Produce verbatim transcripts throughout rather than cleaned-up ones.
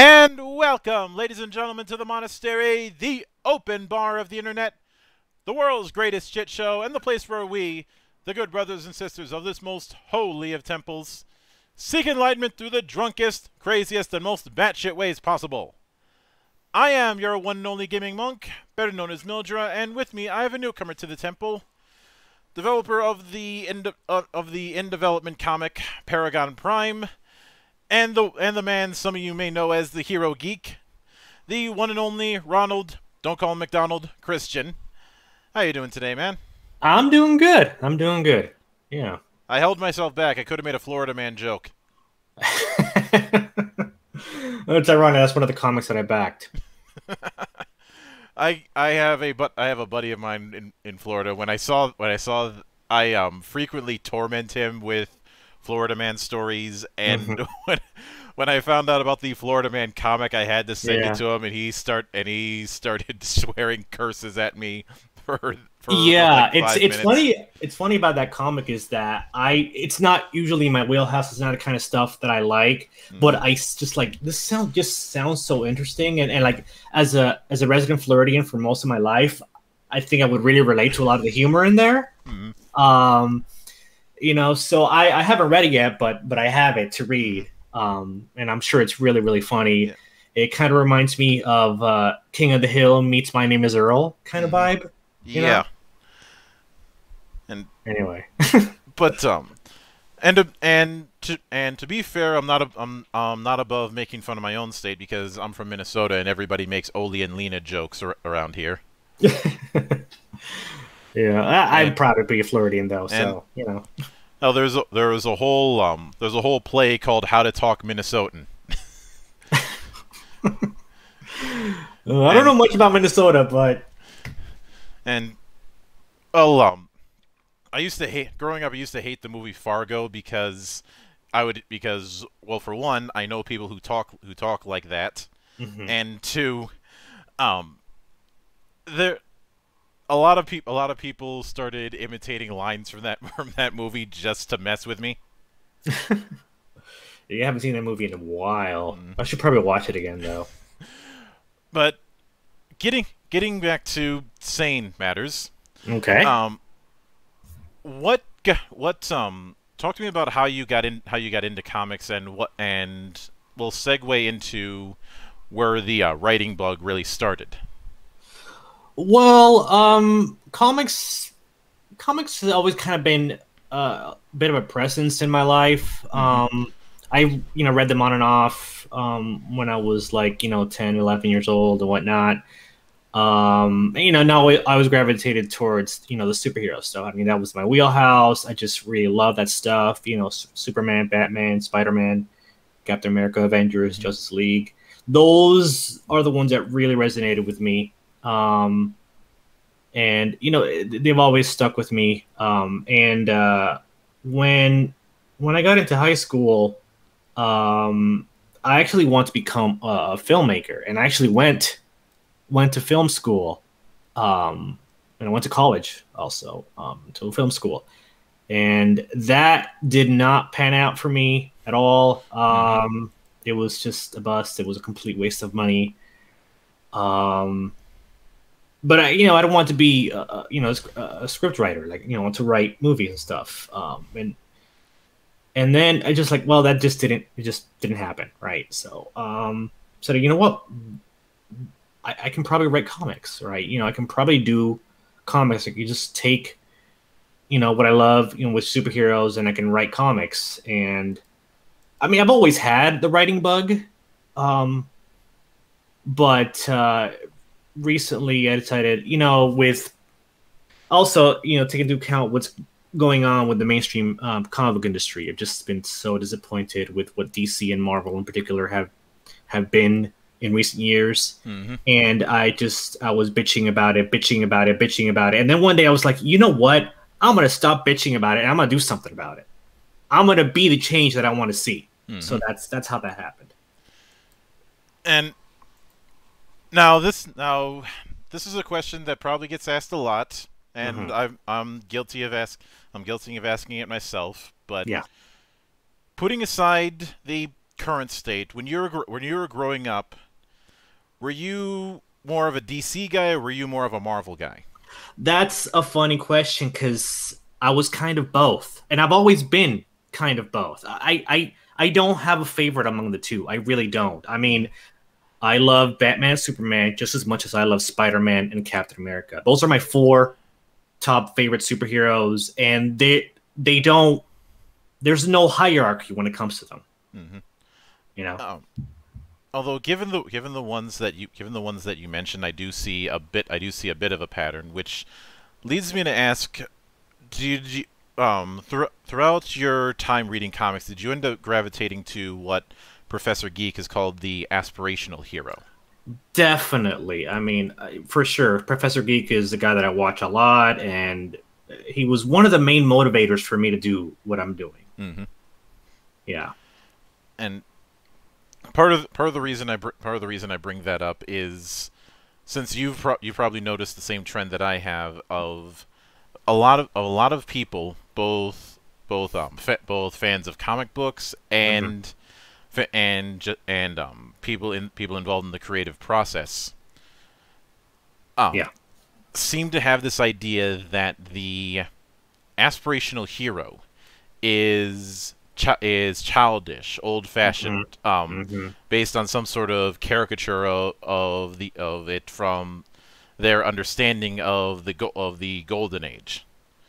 And welcome, ladies and gentlemen, to the Monastery, the open bar of the internet, the world's greatest shit show, and the place where we, the good brothers and sisters of this most holy of temples, seek enlightenment through the drunkest, craziest, and most batshit ways possible. I am your one and only gaming monk, better known as Mildra, and with me I have a newcomer to the temple, developer of the in, uh, of the in-development comic Paragon Prime, and the and the man some of you may know as the Hero Geek, the one and only Ronald, don't call him McDonald, Christian. How you doing today, man? I'm doing good. I'm doing good. Yeah. I held myself back. I could have made a Florida man joke. It's ironic. That's one of the comics that I backed. I I have a but I have a buddy of mine in, in Florida. When I saw when I saw I um frequently torment him with Florida Man stories, and mm-hmm. when, when I found out about the Florida Man comic, I had to send yeah. it to him, and he start and he started swearing curses at me for, for yeah. Like it's it's minutes. funny. It's funny about that comic is that I it's not usually my wheelhouse. It's not the kind of stuff that I like, mm-hmm. but I just like this sound just sounds so interesting, and and like as a as a resident Floridian for most of my life, I think I would really relate to a lot of the humor in there. Mm-hmm. Um. You know, so I, I haven't read it yet, but but I have it to read, um, and I'm sure it's really, really funny. Yeah. It kind of reminds me of uh, King of the Hill meets My Name is Earl kind of vibe. You yeah. know? And anyway, but um, and and to and to be fair, I'm not a, I'm I'm not above making fun of my own state because I'm from Minnesota and everybody makes Oli and Lena jokes ar around here. Yeah, I, I'd probably be a Floridian though, so and, you know. Oh, there's a, there was a whole um there's a whole play called How to Talk Minnesotan. uh, and, I don't know much about Minnesota, but and well, um, I used to hate growing up. I used to hate the movie Fargo because I would because well, for one, I know people who talk who talk like that, mm-hmm. and two, um, there. A lot of people, a lot of people started imitating lines from that from that movie just to mess with me. You haven't seen that movie in a while. Mm. I should probably watch it again, though. But getting getting back to sane matters. Okay. Um. What what um? Talk to me about how you got in how you got into comics and what and we'll segue into where the uh, writing bug really started. Well, um, comics, comics has always kind of been uh, a bit of a presence in my life. Um, I, you know, read them on and off um, when I was like, you know, ten, eleven years old and whatnot. Um, and, you know, now I was gravitated towards, you know, the superhero stuff. I mean, that was my wheelhouse. I just really love that stuff. You know, Superman, Batman, Spider-Man, Captain America, Avengers, mm-hmm. Justice League. Those are the ones that really resonated with me. Um, and you know, they've always stuck with me. Um, and, uh, when, when I got into high school, um, I actually wanted to become a filmmaker, and I actually went, went to film school. Um, and I went to college also, um, to film school, and that did not pan out for me at all. Um, it was just a bust. It was a complete waste of money. Um, But I, you know, I don't want to be, uh, you know, a, a script writer. Like, you know, I want to write movies and stuff. Um, and and then I just like, well, that just didn't, it just didn't happen, right? So, um, so you know what, I, I can probably write comics, right? You know, I can probably do comics. Like, you just take, you know, what I love, you know, with superheroes, and I can write comics. And I mean, I've always had the writing bug, um, but. Uh, Recently, I decided, you know, with also, you know, taking into account what's going on with the mainstream um, comic book industry, I've just been so disappointed with what D C and Marvel in particular have have been in recent years. Mm-hmm. And I just, I was bitching about it, bitching about it, bitching about it. And then one day I was like, you know what? I'm going to stop bitching about it. And I'm going to do something about it. I'm going to be the change that I want to see. Mm-hmm. So that's, that's how that happened. And Now this now this is a question that probably gets asked a lot, and mm-hmm. I'm I'm guilty of ask I'm guilty of asking it myself. But yeah. putting aside the current state, when you were when you were growing up, were you more of a D C guy or were you more of a Marvel guy? That's a funny question, because I was kind of both, and I've always been kind of both. I I I don't have a favorite among the two. I really don't. I mean, I love Batman and Superman just as much as I love Spider-Man and Captain America. Those are my four top favorite superheroes, and they they don't. There's no hierarchy when it comes to them. Mm-hmm. You know. Um, although given the given the ones that you given the ones that you mentioned, I do see a bit. I do see a bit of a pattern, which leads me to ask: Do you, do you um th throughout your time reading comics, did you end up gravitating to what Professor Geek has called the aspirational hero? Definitely. I mean, for sure, Professor Geek is the guy that I watch a lot, and he was one of the main motivators for me to do what I'm doing. Mm-hmm. Yeah. And part of part of the reason I br part of the reason I bring that up is since you've pro you probably noticed the same trend that I have of a lot of a lot of people, both both um fa both fans of comic books and mm-hmm. and and um people in people involved in the creative process um, yeah seem to have this idea that the aspirational hero is chi is childish, old-fashioned, mm-hmm. um mm-hmm. based on some sort of caricature of, of the of it from their understanding of the go of the golden age.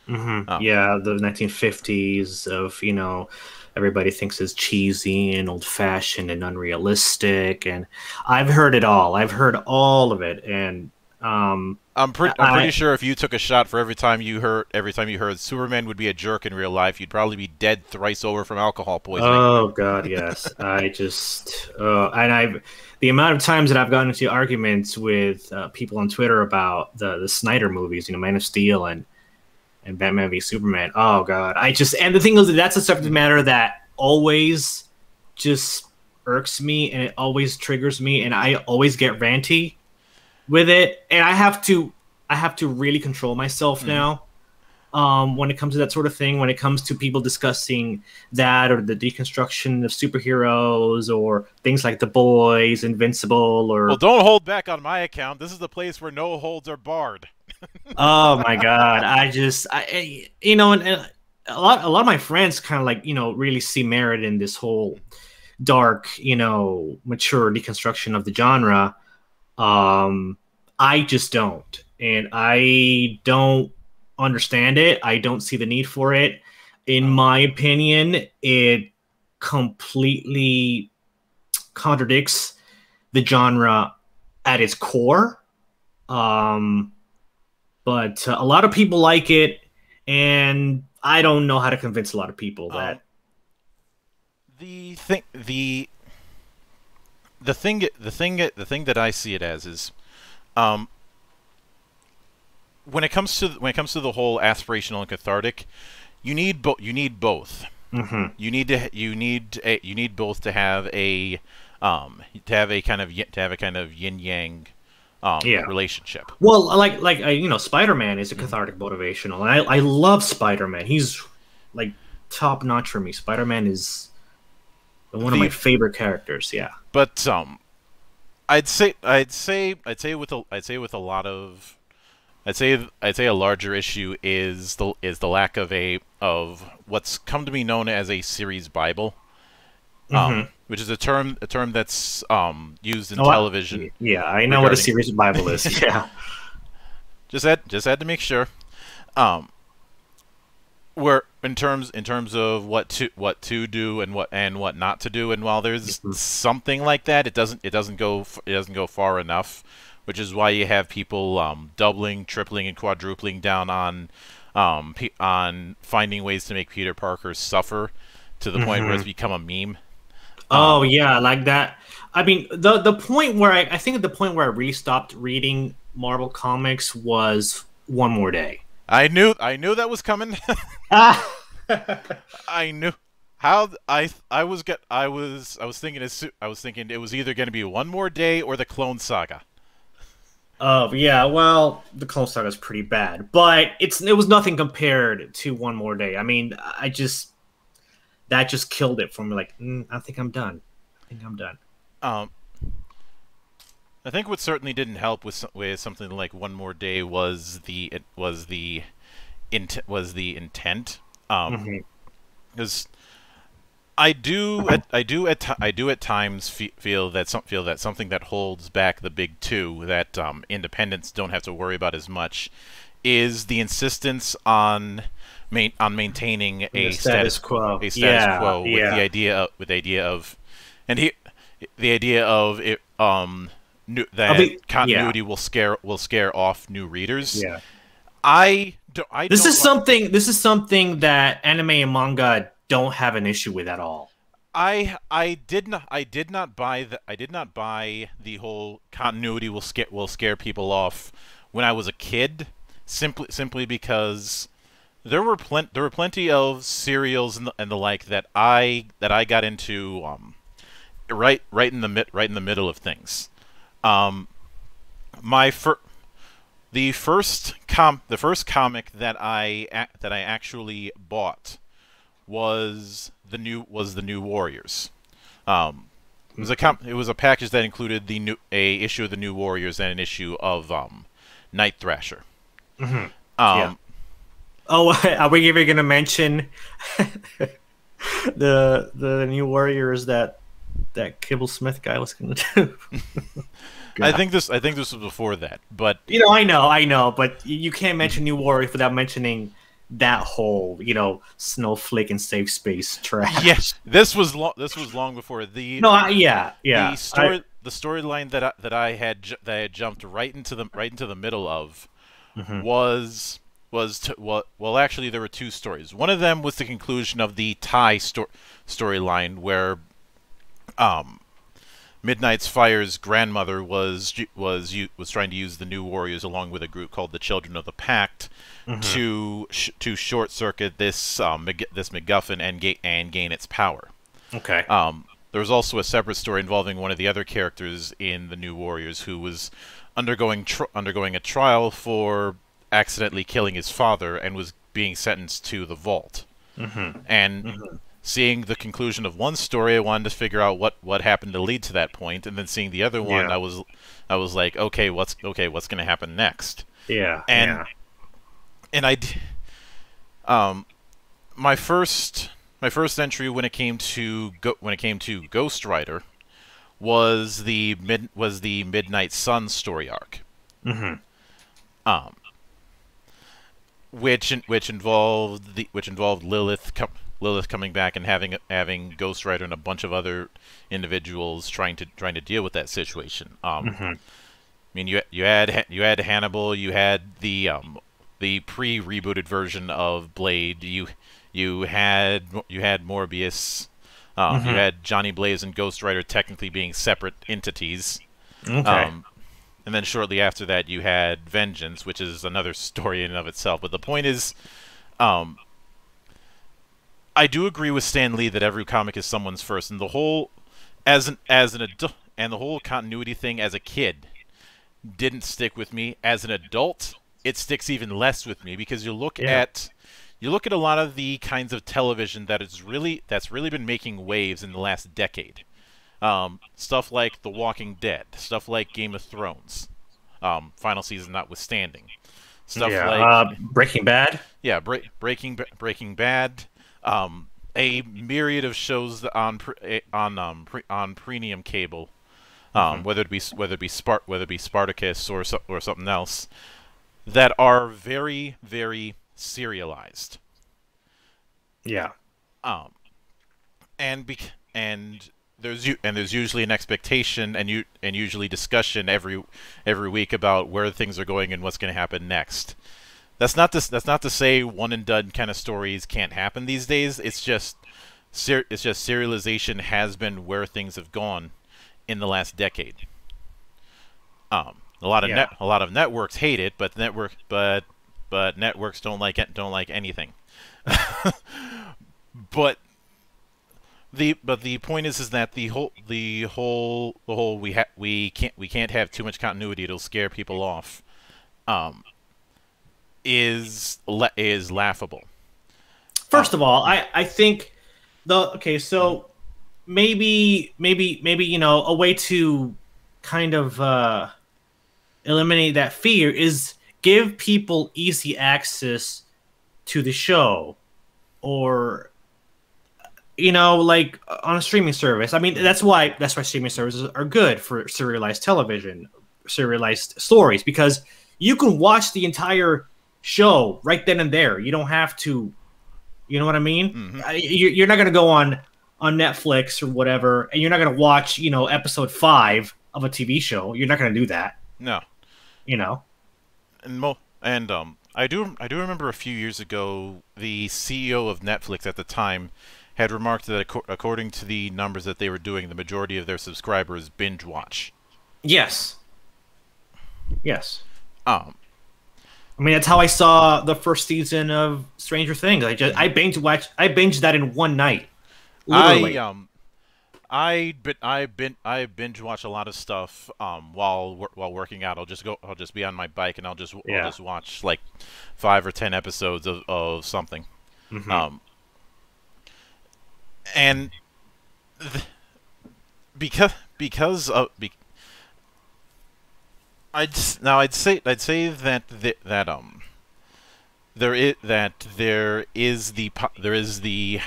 Mm-hmm. um, yeah, the nineteen fifties of, you know, everybody thinks is cheesy and old-fashioned and unrealistic, and I've heard it all. I've heard all of it, and um, I'm, pre I'm pretty I, sure if you took a shot for every time you heard every time you heard Superman would be a jerk in real life, you'd probably be dead thrice over from alcohol poisoning. Oh God, yes. I just uh, and I've the amount of times that I've gotten into arguments with uh, people on Twitter about the the Snyder movies, you know, Man of Steel and. And Batman v Superman. Oh God, I just and the thing is that that's a subject matter that always just irks me, and it always triggers me, and I always get ranty with it, and I have to I have to really control myself mm. now um, when it comes to that sort of thing. When it comes to people discussing that or the deconstruction of superheroes or things like The Boys, Invincible, or well, don't hold back on my account. This is the place where no holds are barred. Oh my God! I just, I, you know, and, and a lot, a lot of my friends kind of like, you know, really see merit in this whole dark, you know, mature deconstruction of the genre. Um, I just don't, and I don't understand it. I don't see the need for it. In my opinion, it completely contradicts the genre at its core. Um. But uh, a lot of people like it, and I don't know how to convince a lot of people that um, the thing the the thing the thing the thing that I see it as is um, when it comes to when it comes to the whole aspirational and cathartic, you need both. You need both. Mm-hmm. You need to you need a, you need both to have a um, to have a kind of to have a kind of yin yang. Um, yeah. Relationship. Well, like like uh, you know, Spider-Man is a cathartic mm-hmm. motivational, and I I love Spider-Man. He's like top notch for me. Spider-Man is one the, of my favorite characters. Yeah. But um, I'd say I'd say I'd say with a I'd say with a lot of I'd say I'd say a larger issue is the is the lack of a of what's come to be known as a series Bible. Um, mm-hmm. Which is a term a term that's um, used in oh, television. I, yeah, I know regarding... what a series Bible is. Yeah, just had just had to make sure. Um, where in terms in terms of what to what to do and what and what not to do, and while there's mm-hmm. something like that, it doesn't it doesn't go it doesn't go far enough, which is why you have people um, doubling, tripling, and quadrupling down on um, pe on finding ways to make Peter Parker suffer to the mm-hmm. point where it's become a meme. Oh yeah, like that. I mean, the the point where I, I think the point where I really stopped reading Marvel comics was One More Day. I knew I knew that was coming. I knew how I I was get I was I was thinking I was thinking it was either going to be One More Day or the Clone Saga. Oh yeah, well, the Clone Saga is pretty bad, but it's it was nothing compared to One More Day. I mean, I just. That just killed it for me. Like, mm, I think I'm done. think I'm done. Um, I think what certainly didn't help with with something like One More Day was the it was the int was the intent. Um, because mm-hmm. I do at, I do at I do at times fe feel that some feel that something that holds back the big two that um, independents don't have to worry about as much is the insistence on main on maintaining a status, status quo, a status yeah, quo with yeah. the idea of, with the idea of and he the idea of it um. New, that be, continuity yeah. will scare will scare off new readers. Yeah, I don't. I this don't is something. To... This is something that anime and manga don't have an issue with at all. I I did not. I did not buy the. I did not buy the whole continuity will scare will scare people off when I was a kid. Simply simply because there were plenty there were plenty of serials and the, and the like that I that I got into um right right in the mid right in the middle of things. Um, my fir the first com the first comic that I that I actually bought was the new was the New Warriors. Um, it was a com it was a package that included the new a issue of the New Warriors and an issue of um, Night Thrasher. Mm-hmm. um, yeah. Oh, are we even gonna mention the the New Warriors that? That Kibble Smith guy was gonna do. I think this. I think this was before that, but you know, I know, I know, but you can't mention New Warriors without mentioning that whole, you know, snowflake and safe space trash. Yes, this was long. This was long before the. No, I, yeah, yeah. The story, I, the storyline that I, that I had that I had jumped right into the right into the middle of mm-hmm. was was to, well, well. Actually, there were two stories. One of them was the conclusion of the Ty sto storyline where. Um, Midnight's Fire's grandmother was was was trying to use the New Warriors along with a group called the Children of the Pact mm-hmm. to sh to short circuit this um, Mac this MacGuffin and ga and gain its power. Okay. Um, there was also a separate story involving one of the other characters in the New Warriors who was undergoing tr undergoing a trial for accidentally killing his father and was being sentenced to the Vault. Mm-hmm. And. Mm-hmm. Seeing the conclusion of one story, I wanted to figure out what what happened to lead to that point, and then seeing the other one, yeah. I was, I was like, okay, what's okay, what's going to happen next? Yeah, and yeah. and I, um, my first my first entry when it came to go, when it came to Ghost Rider was the mid was the Midnight Sun story arc, mm-hmm. um, which which involved the which involved Lilith. Lilith coming back and having having Ghost Rider and a bunch of other individuals trying to trying to deal with that situation. Um, mm-hmm. I mean, you you had you had Hannibal, you had the um, the pre-rebooted version of Blade. You you had you had Morbius. Um, mm-hmm. You had Johnny Blaze and Ghost Rider technically being separate entities. Okay. Um, and then shortly after that, you had Vengeance, which is another story in and of itself. But the point is. Um, I do agree with Stan Lee that every comic is someone's first, and the whole as an as an adult and the whole continuity thing as a kid didn't stick with me. As an adult, it sticks even less with me because you look yeah. at you look at a lot of the kinds of television that is really that's really been making waves in the last decade. Um, stuff like The Walking Dead, stuff like Game of Thrones, um, final season notwithstanding, stuff yeah, like uh, Breaking Bad. Yeah, Bre Breaking Breaking Bad. Um, a myriad of shows on pre on um, pre on premium cable, um, mm-hmm. whether it be whether it be Spart whether it be Spartacus or so or something else, that are very very serialized. Yeah. Um, and be and there's u and there's usually an expectation and you and usually discussion every every week about where things are going and what's going to happen next. That's not to, that's not to say one and done kind of stories can't happen these days. It's just ser it's just serialization has been where things have gone in the last decade. Um, a lot of yeah. net, a lot of networks hate it, but network but but networks don't like it, don't like anything. but the but the point is is that the whole the whole the whole we ha we can't we can't have too much continuity. It'll scare people off. Um, is is laughable. First of all, I I think the okay, so maybe, maybe, maybe, you know, a way to kind of uh, eliminate that fear is give people easy access to the show, or, you know, like on a streaming service. I mean, that's why that's why streaming services are good for serialized television, serialized stories, because you can watch the entire show right then and there. You don't have to, you know what I mean? Mm-hmm. You're not going to go on, on Netflix or whatever, and you're not going to watch, you know, episode five of a T V show. You're not going to do that. No. You know? And, mo and um, I do I do remember a few years ago, the C E O of Netflix at the time had remarked that ac according to the numbers that they were doing, the majority of their subscribers binge watch. Yes. Yes. Um, I mean, that's how I saw the first season of Stranger Things. I just I binge watch I binged that in one night. Literally. I um I but I bin I binge watch a lot of stuff um while while working out. I'll just go I'll just be on my bike and I'll just yeah. I'll just watch like five or ten episodes of of something. Mm-hmm. Um and th because because of be I'd now I'd say I'd say that th that um there is that there is the po there is the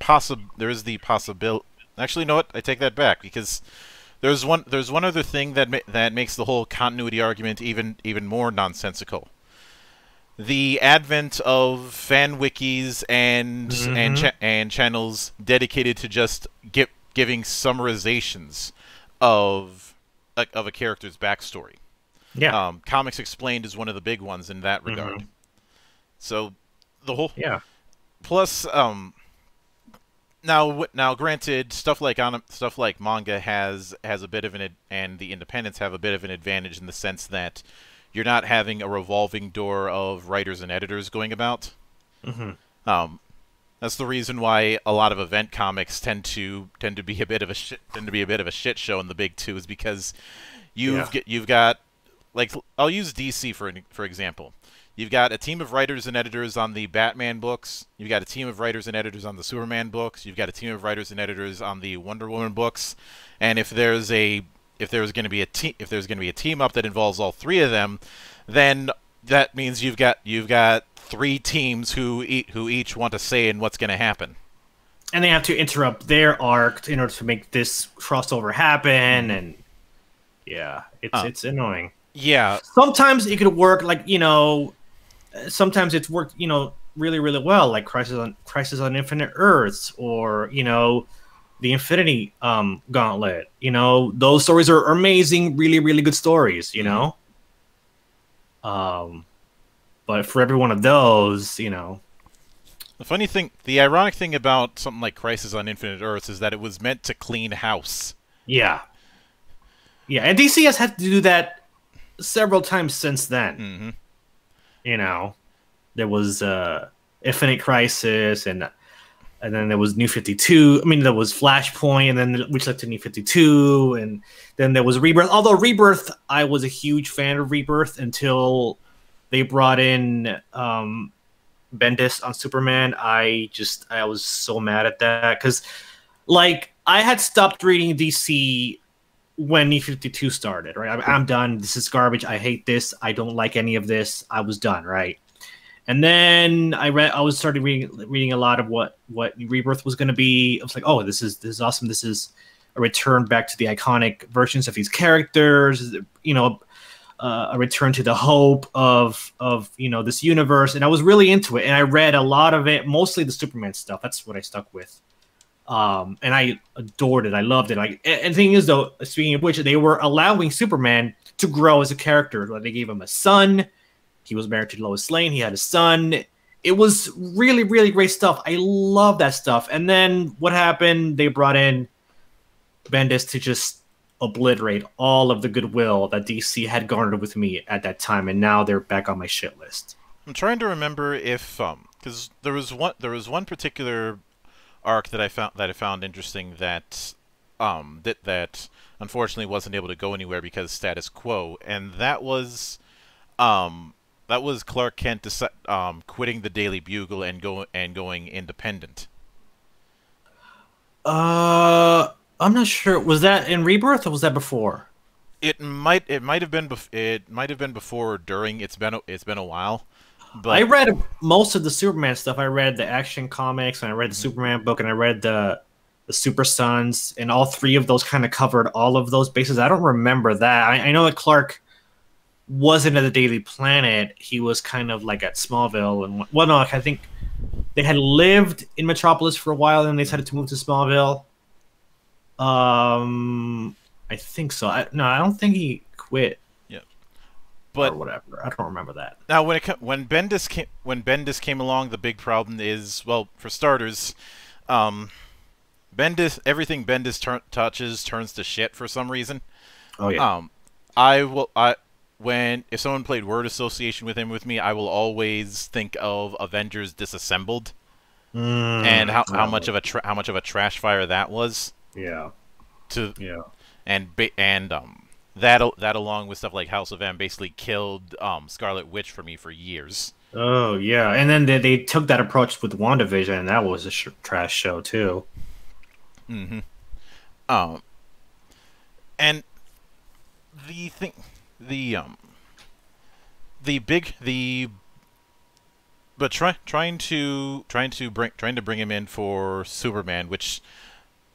possible there is the possibility. Actually, you know what? I take that back, because there's one there's one other thing that ma that makes the whole continuity argument even even more nonsensical. The advent of fan wikis and mm-hmm. and cha and channels dedicated to just gi giving summarizations of a, of a character's backstory. Yeah, um, Comics Explained is one of the big ones in that regard. Mm-hmm. So the whole yeah. Plus, um, now now granted, stuff like on stuff like manga has has a bit of an and the independents have a bit of an advantage in the sense that you're not having a revolving door of writers and editors going about. Mm-hmm. Um, that's the reason why a lot of event comics tend to tend to be a bit of a shit, tend to be a bit of a shit show in the big two, is because you've yeah. you've got, like, I'll use D C for for example. You've got a team of writers and editors on the Batman books. You've got a team of writers and editors on the Superman books. You've got a team of writers and editors on the Wonder Woman books. And if there's a if there's going to be a te if there's going to be a team up that involves all three of them, then that means you've got you've got three teams who e who each want to say in what's going to happen, and they have to interrupt their arc in order to make this crossover happen. And yeah, it's uh, it's annoying. Yeah, sometimes it could work, like, you know, sometimes it's worked, you know, really really well, like Crisis on Crisis on Infinite Earths, or, you know, the Infinity um, Gauntlet. You know, those stories are amazing, really really good stories. You know, um. But for every one of those, you know, the funny thing, the ironic thing about something like Crisis on Infinite Earths is that it was meant to clean house. Yeah, yeah, and D C has had to do that several times since then. Mm-hmm. You know, there was uh, Infinite Crisis, and and then there was New fifty-two. I mean, there was Flashpoint, and then which led to New fifty-two, and then there was Rebirth. Although Rebirth, I was a huge fan of Rebirth until they brought in um, Bendis on Superman. I just, I was so mad at that, because, like, I had stopped reading D C when New fifty-two started, right? I'm, I'm done. This is garbage. I hate this. I don't like any of this. I was done, right? And then I read, I was started reading, reading a lot of what, what Rebirth was going to be. I was like, oh, this is, this is awesome. This is a return back to the iconic versions of these characters, you know, Uh, a return to the hope of of you know, this universe, and I was really into it, and I read a lot of it, mostly the Superman stuff. That's what I stuck with, um, and I adored it. I loved it. Like, and the thing is, though, speaking of which, they were allowing Superman to grow as a character. They gave him a son. He was married to Lois Lane. He had a son. It was really really great stuff. I love that stuff. And then what happened? They brought in Bendis to just obliterate all of the goodwill that D C had garnered with me at that time, and now they're back on my shit list. I'm trying to remember if um because there was one there was one particular arc that I found that I found interesting that um that that unfortunately wasn't able to go anywhere because status quo, and that was um that was Clark Kent um quitting the Daily Bugle and go and going independent. Uh, I'm not sure. Was that in Rebirth or was that before? It might it might have been bef it might have been before or during. It's been a, it's been a while. But I read most of the Superman stuff. I read the Action Comics and I read the mm-hmm. Superman book and I read the the Super Sons, and all three of those kind of covered all of those bases. I don't remember that. I, I know that Clark wasn't at the Daily Planet. He was kind of like at Smallville, and well, no, I think they had lived in Metropolis for a while, and they decided to move to Smallville. Um, I think so. I, no, I don't think he quit. But or whatever, I don't remember that. Now, when it when Bendis came when Bendis came along, the big problem is, well, for starters, um, Bendis everything Bendis tur touches turns to shit for some reason. Oh yeah. Um, I will I when if someone played word association with him with me, I will always think of Avengers Disassembled, mm, and how, how much of a tra how much of a trash fire that was. Yeah. To yeah. And and um. That that along with stuff like House of M basically killed um, Scarlet Witch for me for years. Oh yeah, and then they, they took that approach with WandaVision, and that was a sh trash show too. Mm-hmm. Um, and the thing, the um, the big the, but trying trying to trying to bring trying to bring him in for Superman, which.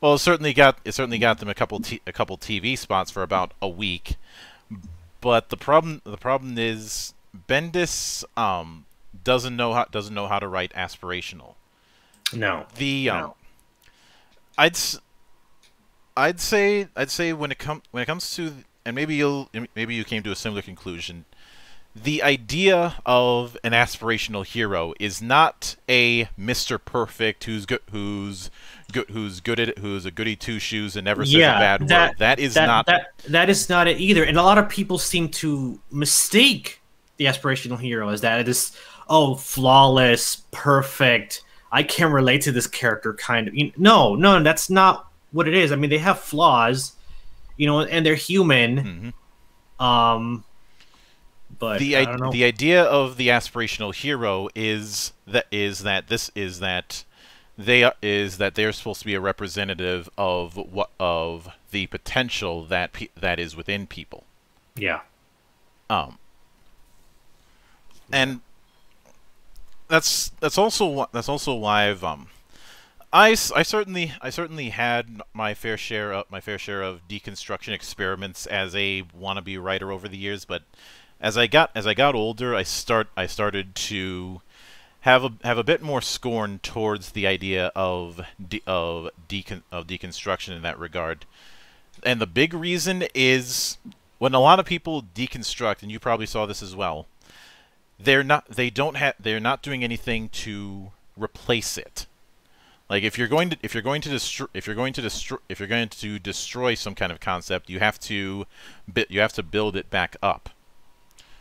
Well, it certainly got it certainly got them a couple t a couple T V spots for about a week, but the problem the problem is Bendis um, doesn't know how doesn't know how to write aspirational. No. The um, no. I'd I'd say I'd say when it comes when it comes to and maybe you'll maybe you came to a similar conclusion. The idea of an aspirational hero is not a Mister Perfect who's good, who's good, who's good at, who's a goody two shoes and never says yeah, a bad that, word. That is that, not that, that is not it either. And a lot of people seem to mistake the aspirational hero as that it is oh flawless, perfect. I can relate to this character kind of. You know, no, no, that's not what it is. I mean, they have flaws, you know, and they're human. Mm-hmm. Um. But the I, I the idea of the aspirational hero is that is that this is that they are, is that they're supposed to be a representative of what of the potential that pe that is within people. Yeah. Um. And that's that's also that's also why I've um I, I certainly I certainly had my fair share of my fair share of deconstruction experiments as a wannabe writer over the years, but. As I got as I got older, I start I started to have a have a bit more scorn towards the idea of de, of decon, of deconstruction in that regard. And the big reason is when a lot of people deconstruct, and you probably saw this as well, they're not they don't have they're not doing anything to replace it. Like if you're going to if you're going to destroy if you're going to destroy if you're going to destroy some kind of concept, you have to you have to build it back up.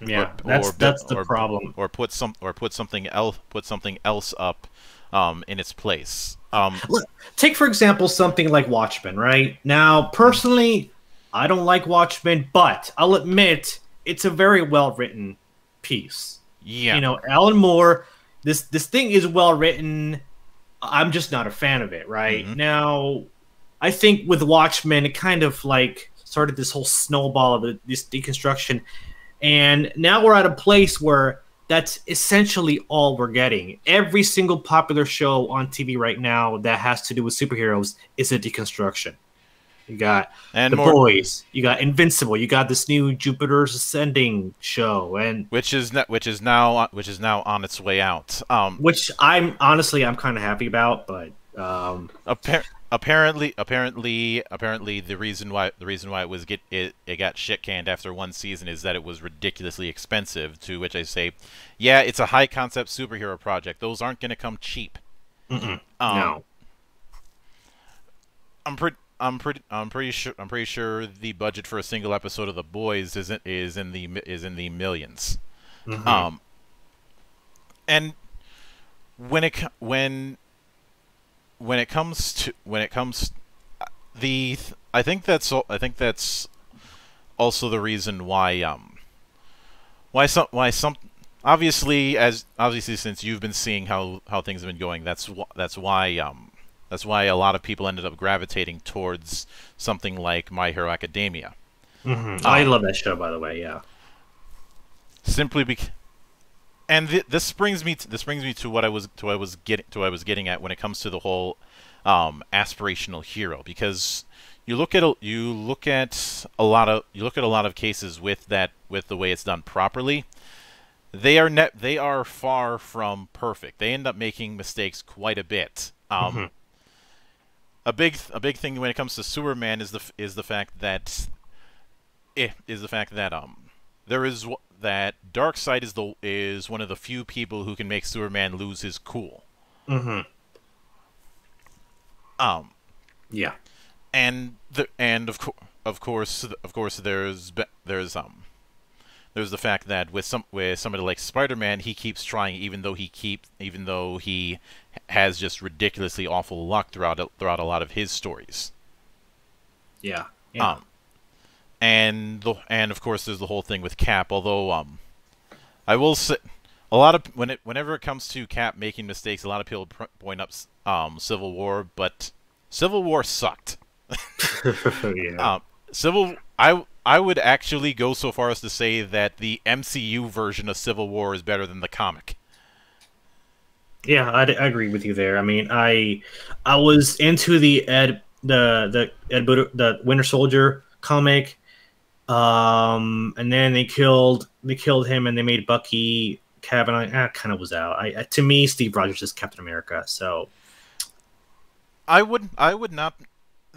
Yeah, or, that's or, that's the or, problem. Or put some or put something else put something else up um, in its place. Um, Look, take for example something like Watchmen. Right now, personally, I don't like Watchmen, but I'll admit it's a very well written piece. Yeah, you know, Alan Moore. This this thing is well written. I'm just not a fan of it. Right mm-hmm. now, I think with Watchmen, it kind of like started this whole snowball of this deconstruction. And now we're at a place where that's essentially all we're getting. Every single popular show on T V right now that has to do with superheroes is a deconstruction. You got and The more, Boys. You got Invincible. You got this new Jupiter's Ascending show, and which is not, which is now which is now on its way out. Um, which I'm honestly I'm kind of happy about, but um, apparently. Apparently, apparently, apparently, the reason why the reason why it was get it, it got shit canned after one season is that it was ridiculously expensive. To which I say, yeah, it's a high concept superhero project. Those aren't going to come cheap. Mm-mm, um, no. I'm pretty, I'm pretty, I'm pretty sure, I'm pretty sure the budget for a single episode of The Boys isn't is in the is in the millions. Mm-hmm. Um. And when it when. When it comes to when it comes the I think that's I think that's also the reason why um why some why some obviously as obviously since you've been seeing how how things have been going, that's wh that's why um That's why a lot of people ended up gravitating towards something like My Hero Academia. Mm-hmm. I um, love that show, by the way. Yeah. Simply because, and th this brings me to, this brings me to what I was to what I was getting to what I was getting at when it comes to the whole um, aspirational hero, because you look at a, you look at a lot of you look at a lot of cases with that with the way it's done properly. They are net they are far from perfect. They end up making mistakes quite a bit. Um, mm-hmm. A big a big thing when it comes to Superman is the is the fact that eh, is the fact that um there is that Darkseid is the is one of the few people who can make Superman lose his cool. Mm-hmm. Um. Yeah. And the and of co of course of course there's there's um. There's the fact that with some with somebody like Spider-Man, he keeps trying, even though he keep even though he has just ridiculously awful luck throughout a, throughout a lot of his stories. Yeah. yeah. Um. And the and of course there's the whole thing with Cap. Although um, I will say a lot of when it whenever it comes to Cap making mistakes, a lot of people point up um Civil War, but Civil War sucked. yeah. Um, Civil I. I would actually go so far as to say that the M C U version of Civil War is better than the comic. Yeah, I'd, I agree with you there. I mean, I I was into the Ed the the Ed Bood the Winter Soldier comic, um, and then they killed they killed him and they made Bucky Cap, and I, I kind of was out. I, I to me, Steve Rogers is Captain America, so I would I would not.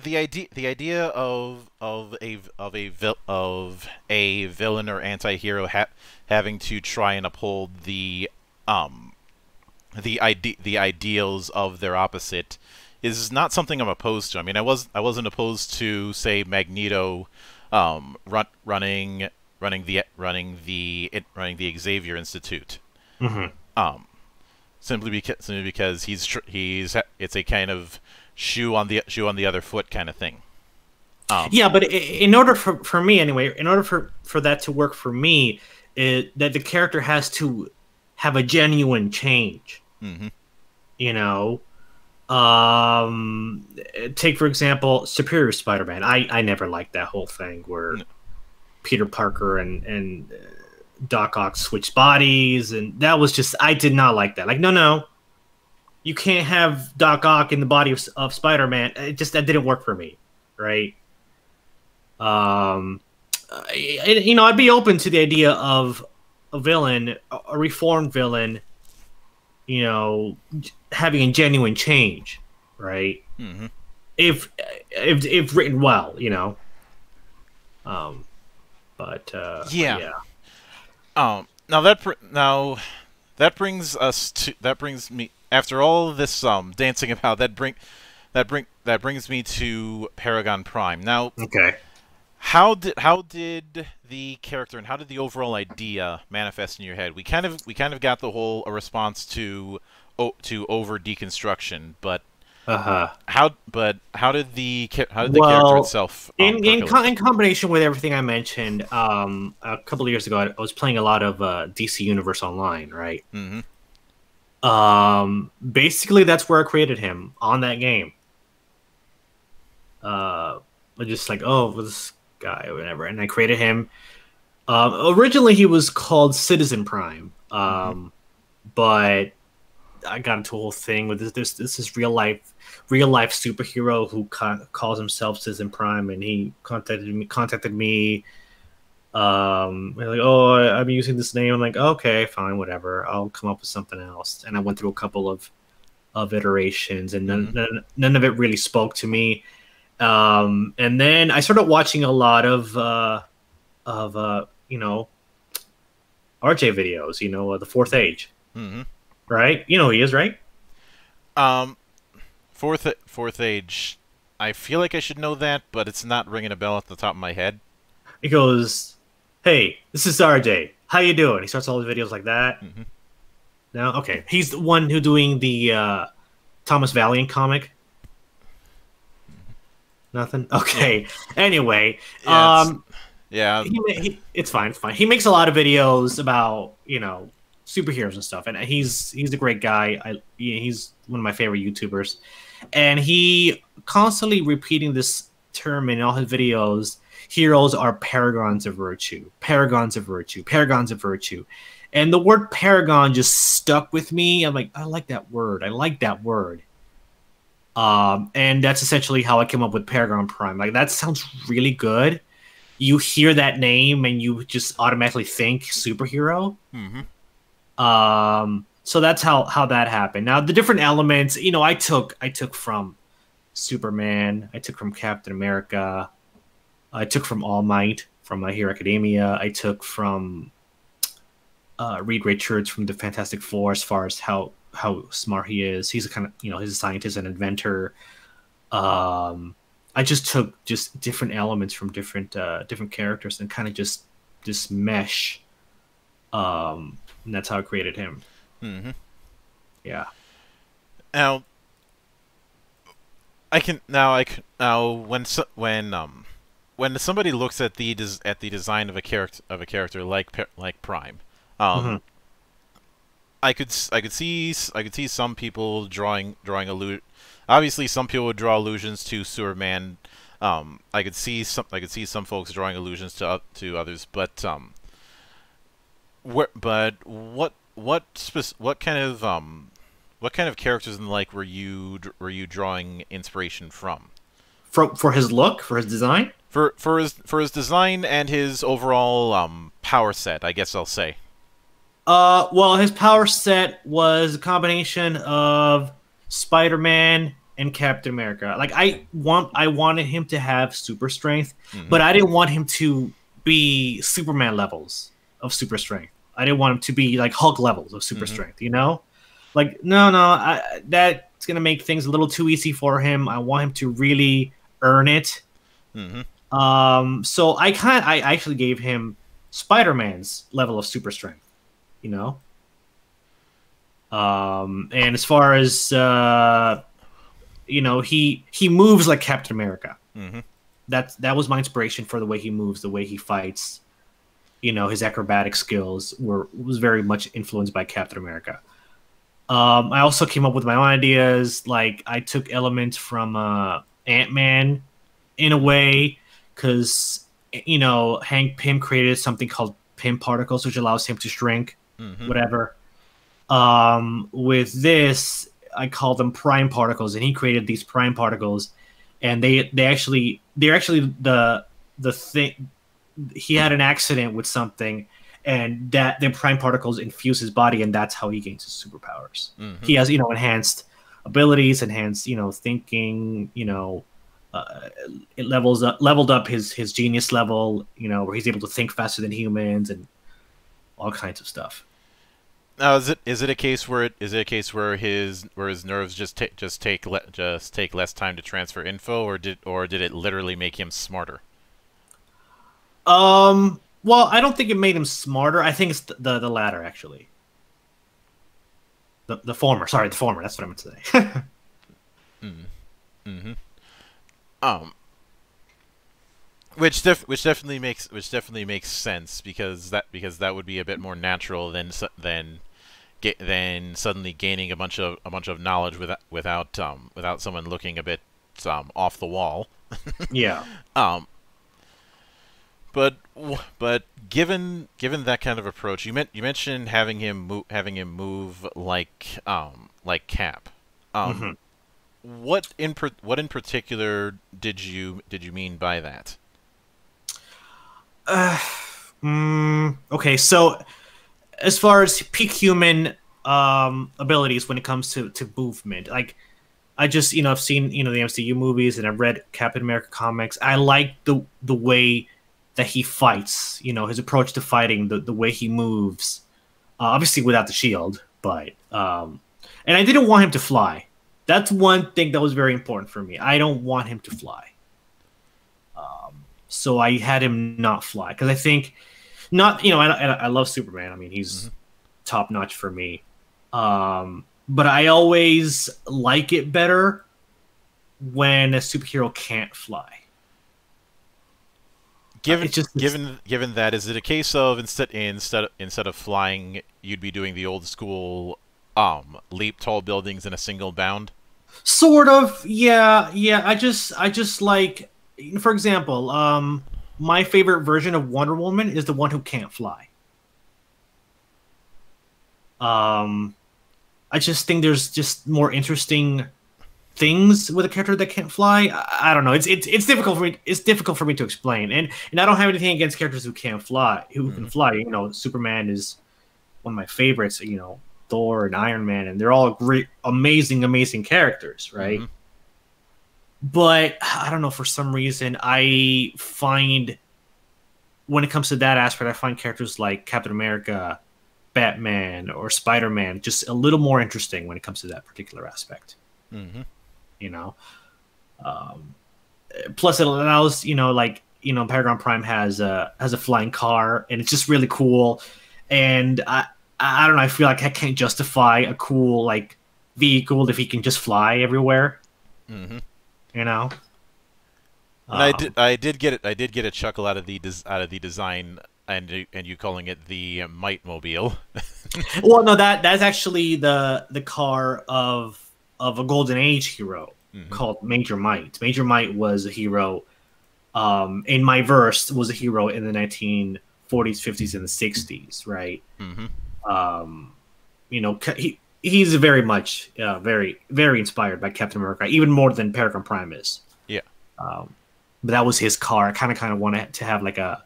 The idea, the idea of of a of a vil of a villain or antihero ha having to try and uphold the um the ide the ideals of their opposite is not something I'm opposed to. I mean, I was I wasn't opposed to, say, Magneto um run running running the running the it, running the Xavier Institute. Mm-hmm. Um, simply because simply because he's tr he's it's a kind of shoe on the shoe on the other foot kind of thing. Um, yeah, but in order for for me anyway, in order for for that to work for me, it, that the character has to have a genuine change. Mm-hmm. You know, um, take for example Superior Spider-Man. I I never liked that whole thing where no. Peter Parker and and Doc Ock switched bodies, and that was just I did not like that. Like no no. You can't have Doc Ock in the body of, of Spider-Man. It just that didn't work for me, right? Um, I, you know, I'd be open to the idea of a villain, a reformed villain, you know, having a genuine change, right? Mm-hmm. If if if written well, you know. Um, but uh, yeah. yeah. Um. Now that pr now that brings us to that brings me. After all this um, dancing about, that bring, that bring, that brings me to Paragon Prime. Now, okay, how did how did the character and how did the overall idea manifest in your head? We kind of we kind of got the whole a response to oh, to over deconstruction, but uh-huh. how but how did the how did the well, character itself um, in in, co in combination with everything I mentioned? Um, a couple of years ago, I was playing a lot of uh, D C Universe Online, right? Mm-hmm. Um, basically that's where I created him on that game. Uh, just like, oh, this guy or whatever. And I created him. Um, originally he was called Citizen Prime. Um, mm-hmm. But I got into a whole thing with this, this, this is real life, real life superhero who con calls himself Citizen Prime. And he contacted me, contacted me. Um, like, oh, I'm using this name. I'm like, okay, fine, whatever. I'll come up with something else. And I went through a couple of, of iterations, and none, mm-hmm. none, none of it really spoke to me. Um, and then I started watching a lot of, uh, of uh, you know, R J videos. You know, uh, the Fourth Age, mm-hmm. right? You know who he is, right? Um, Fourth Fourth Age. I feel like I should know that, but it's not ringing a bell at the top of my head. He goes, hey, this is R J. How you doing? He starts all the videos like that. Mm-hmm. No, okay. He's the one who doing the uh, Thomas Valiant comic. Nothing. Okay. Yeah. Anyway, yeah, um, it's, yeah. He, he, it's fine. It's fine. He makes a lot of videos about you know superheroes and stuff, and he's he's a great guy. I he's one of my favorite YouTubers. And he constantly repeating this term in all his videos: heroes are paragons of virtue, paragons of virtue, paragons of virtue. And the word paragon just stuck with me. I'm like, I like that word. I like that word. Um, and that's essentially how I came up with Paragon Prime. Like, that sounds really good. You hear that name and you just automatically think superhero. Mm-hmm. Um, so that's how, how that happened. Now, the different elements, you know, I took, I took from Superman. I took from Captain America. I took from All Might, from My Hero Academia. I took from uh, Reed Richards from the Fantastic Four, as far as how how smart he is. He's a kind of, you know, he's a scientist and inventor. Um, I just took just different elements from different uh, different characters and kind of just just mesh. Um, and that's how I created him. Mm-hmm. Yeah. Now, I can now I can, now when when um when somebody looks at the des at the design of a character of a character like like Prime, um. Mm-hmm. I could I could see I could see some people drawing drawing allu obviously some people would draw allusions to Superman. Um, I could see some I could see some folks drawing allusions to uh, to others, but um, where but what what what kind of um what kind of characters and like were you were you drawing inspiration from? For for his look, for his design, for for his for his design and his overall um power set, I guess I'll say. Uh, well, his power set was a combination of Spider-Man and Captain America. Like, I want, I wanted him to have super strength, mm-hmm. but I didn't want him to be Superman levels of super strength. I didn't want him to be like Hulk levels of super mm-hmm. strength. You know, like no, no, I, that's gonna make things a little too easy for him. I want him to really earn it. Mm-hmm. Um, so I kind, I actually gave him Spider-Man's level of super strength. You know, um, and as far as uh, you know, he he moves like Captain America. Mm-hmm. That's that was my inspiration for the way he moves, the way he fights. You know, his acrobatic skills were was very much influenced by Captain America. Um, I also came up with my own ideas. Like, I took elements from uh, Ant-Man in a way, because you know Hank Pym created something called Pym particles, which allows him to shrink. Mm-hmm. Whatever. Um, with this, I call them prime particles, and he created these prime particles, and they they actually they're actually the the thing. He had an accident with something, and that the prime particles infuse his body, and that's how he gains his superpowers. Mm-hmm. He has you know enhanced abilities, enhanced you know thinking, you know. Uh, it levels up, leveled up his his genius level, you know, where he's able to think faster than humans and all kinds of stuff. Now, is it is it a case where it is it a case where his where his nerves just take just take le just take less time to transfer info, or did or did it literally make him smarter? Um. Well, I don't think it made him smarter. I think it's the the, the latter, actually. The the former. Sorry, the former. That's what I meant to say. mm. Mm-hmm. Um, which def which definitely makes which definitely makes sense, because that because that would be a bit more natural than than get than suddenly gaining a bunch of a bunch of knowledge without without um without someone looking a bit um off the wall. Yeah. Um. But but given given that kind of approach, you meant you mentioned having him move having him move like um like Cap. Um. Mm-hmm. What in per what in particular did you did you mean by that? Uh, mm, okay, so as far as peak human um, abilities when it comes to to movement, like I just you know I've seen you know the M C U movies and I've read Captain America comics. I like the the way that he fights, you know, his approach to fighting, the the way he moves, uh, obviously without the shield, but um, and I didn't want him to fly. That's one thing that was very important for me. I don't want him to fly. Um, so I had him not fly. Because I think, not, you know, I, I love Superman. I mean, he's mm-hmm. top notch for me. Um, but I always like it better when a superhero can't fly. Given, just, given, given that, is it a case of instead, instead, instead of flying, you'd be doing the old school um, leap tall buildings in a single bound? Sort of, yeah, yeah. I just, I just like, for example, um, my favorite version of Wonder Woman is the one who can't fly. Um, I just think there's just more interesting things with a character that can't fly. I, I don't know. It's it's it's difficult for me. It's difficult for me to explain. And and I don't have anything against characters who can't fly, who mm. can fly. You know, Superman is one of my favorites. You know, Thor and Iron Man, and they're all great, amazing, amazing characters, right? Mm-hmm. But I don't know, for some reason, I find when it comes to that aspect, I find characters like Captain America, Batman, or Spider-Man just a little more interesting when it comes to that particular aspect. Mm-hmm. You know, um, plus it allows, you know, like, you know, Paragon Prime has a has a flying car, and it's just really cool, and I. I don't know. I feel like I can't justify a cool like vehicle if he can just fly everywhere. Mm-hmm. You know. Um, I did. I did get it. I did get a chuckle out of the out of the design and and you calling it the Might Mobile. Well, no, that that's actually the the car of of a Golden Age hero mm-hmm. called Major Might. Major Might was a hero. Um, in my verse, was a hero in the nineteen forties, fifties, and the sixties. Right. Mm-hmm. Um, you know, he he's very much, uh, very, very inspired by Captain America, even more than Paragon Prime is. Yeah. Um, but that was his car. I kind of, kind of wanted to have like a